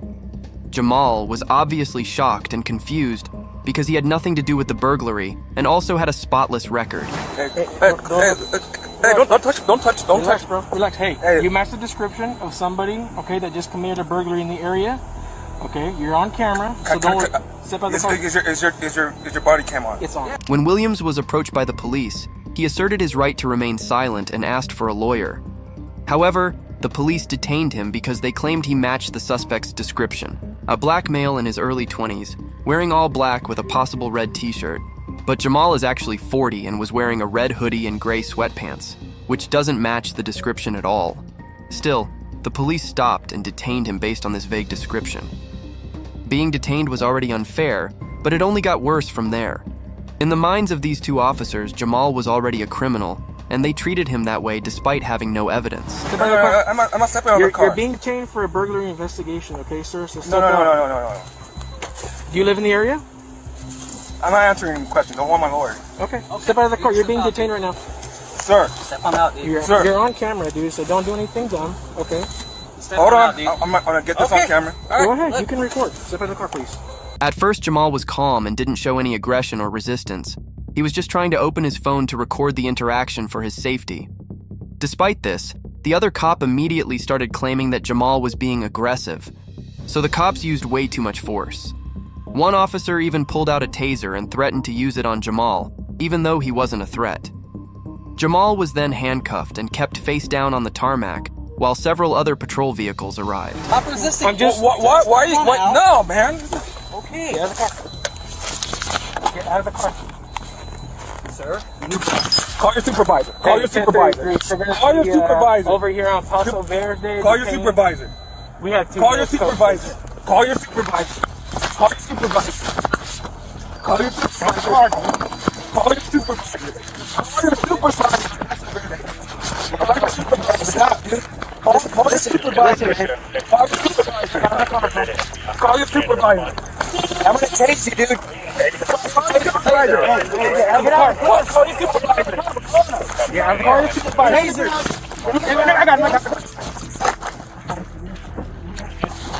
Jamal was obviously shocked and confused because he had nothing to do with the burglary and also had a spotless record. Hey, don't touch, bro. Relax, hey, you match the description of somebody, okay, that just committed a burglary in the area. Okay, you're on camera, so don't step out the car. Is your body cam on? It's on. When Williams was approached by the police, he asserted his right to remain silent and asked for a lawyer. However, the police detained him because they claimed he matched the suspect's description. A black male in his early 20s, wearing all black with a possible red t-shirt. But Jamal is actually 40 and was wearing a red hoodie and gray sweatpants, which doesn't match the description at all. Still, the police stopped and detained him based on this vague description. Being detained was already unfair, but it only got worse from there. In the minds of these two officers, Jamal was already a criminal, and they treated him that way despite having no evidence. I'm not stepping on the car. You're being detained for a burglary investigation, okay, sir? So step out. No. Do you live in the area? I'm not answering questions. I want my lawyer. Okay. Step out of the car. You're being detained right now. Sir. Step on out, dude. You're on camera, dude, so don't do anything dumb, okay? Hold on. I'm going to get this on camera. Go ahead. You can record. Step out of the car, please. At first, Jamal was calm and didn't show any aggression or resistance. He was just trying to open his phone to record the interaction for his safety. Despite this, the other cop immediately started claiming that Jamal was being aggressive, so the cops used way too much force. One officer even pulled out a taser and threatened to use it on Jamal, even though he wasn't a threat. Jamal was then handcuffed and kept face down on the tarmac, while several other patrol vehicles arrived. Stop resisting. I'm just... What? Why are you... What? No, man! Okay. Get out of the car. Get out of the car. Sir? You need to... Call your supervisor. Call your supervisor. Call your supervisor. Over here on Paso Verde. Call your supervisor. We have two. Call your supervisor. Call your supervisor. Call your supervisor. Call your supervisor. Call your supervisor. Call your supervisor. Call your supervisor. Stop, dude. Call your supervisor. Call your supervisor. Call your supervisor. I'm gonna chase you, dude. Call your supervisor. Call your supervisor. Yeah, I'm calling your supervisor. I got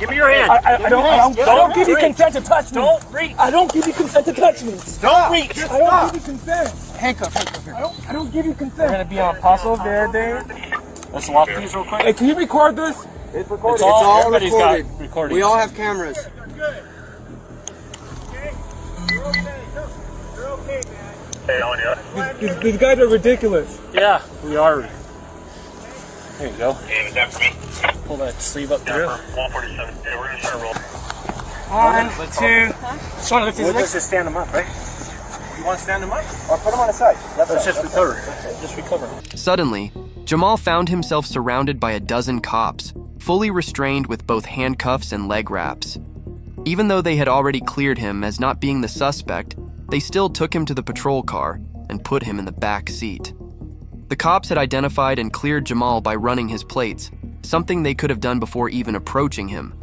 Give me your hand. I don't give you consent to touch me. Don't reach. I don't give you consent to touch me. Don't reach. I don't give you consent. Handcuff here. I don't give you consent. We're going to be on Paso Verde. Let's walk these real quick. Hey, can you record this? It's recorded. It's all recorded. We all have cameras. You're good. Okay? You're okay. You're okay, man. Hey, on you. These guys are ridiculous. Yeah, we are. There you go. Pull that sleeve up there. 147. Yeah, we're gonna start rolling. One, two. Let's just stand them up, right? You want to stand them up? Or put them on the side. Let's just recover. Just recover. Suddenly, Jamal found himself surrounded by a dozen cops, fully restrained with both handcuffs and leg wraps. Even though they had already cleared him as not being the suspect, they still took him to the patrol car and put him in the back seat. The cops had identified and cleared Jamal by running his plates, something they could have done before even approaching him.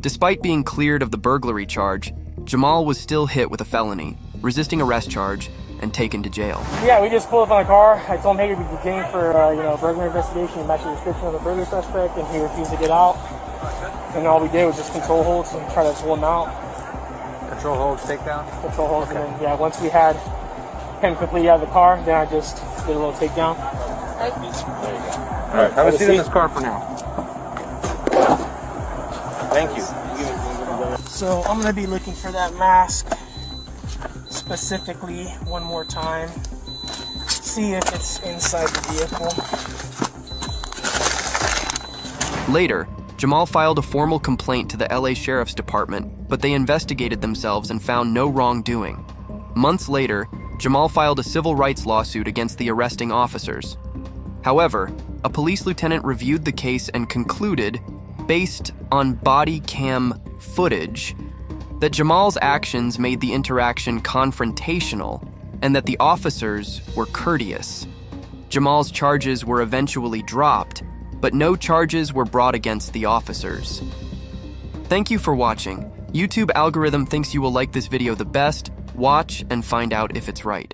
Despite being cleared of the burglary charge, Jamal was still hit with a felony, resisting arrest charge, and taken to jail. Yeah, we just pulled up on a car. I told him, hey, we'd be getting for burglary investigation and match the description of the burglary suspect, and he refused to get out. And all we did was just control holds and try to hold him out. Control holds, takedown? Control holds, okay. And then, yeah, once we had him completely out of the car, then I just did a little takedown. There you go. All right, have a seat in this car for now. Thank you. So I'm gonna be looking for that mask specifically one more time. See if it's inside the vehicle. Later, Jamal filed a formal complaint to the LA Sheriff's Department, but they investigated themselves and found no wrongdoing. Months later, Jamal filed a civil rights lawsuit against the arresting officers. However, a police lieutenant reviewed the case and concluded, based on body cam footage, that Jamal's actions made the interaction confrontational and that the officers were courteous. Jamal's charges were eventually dropped, but no charges were brought against the officers. Thank you for watching. YouTube algorithm thinks you will like this video the best. Watch and find out if it's right.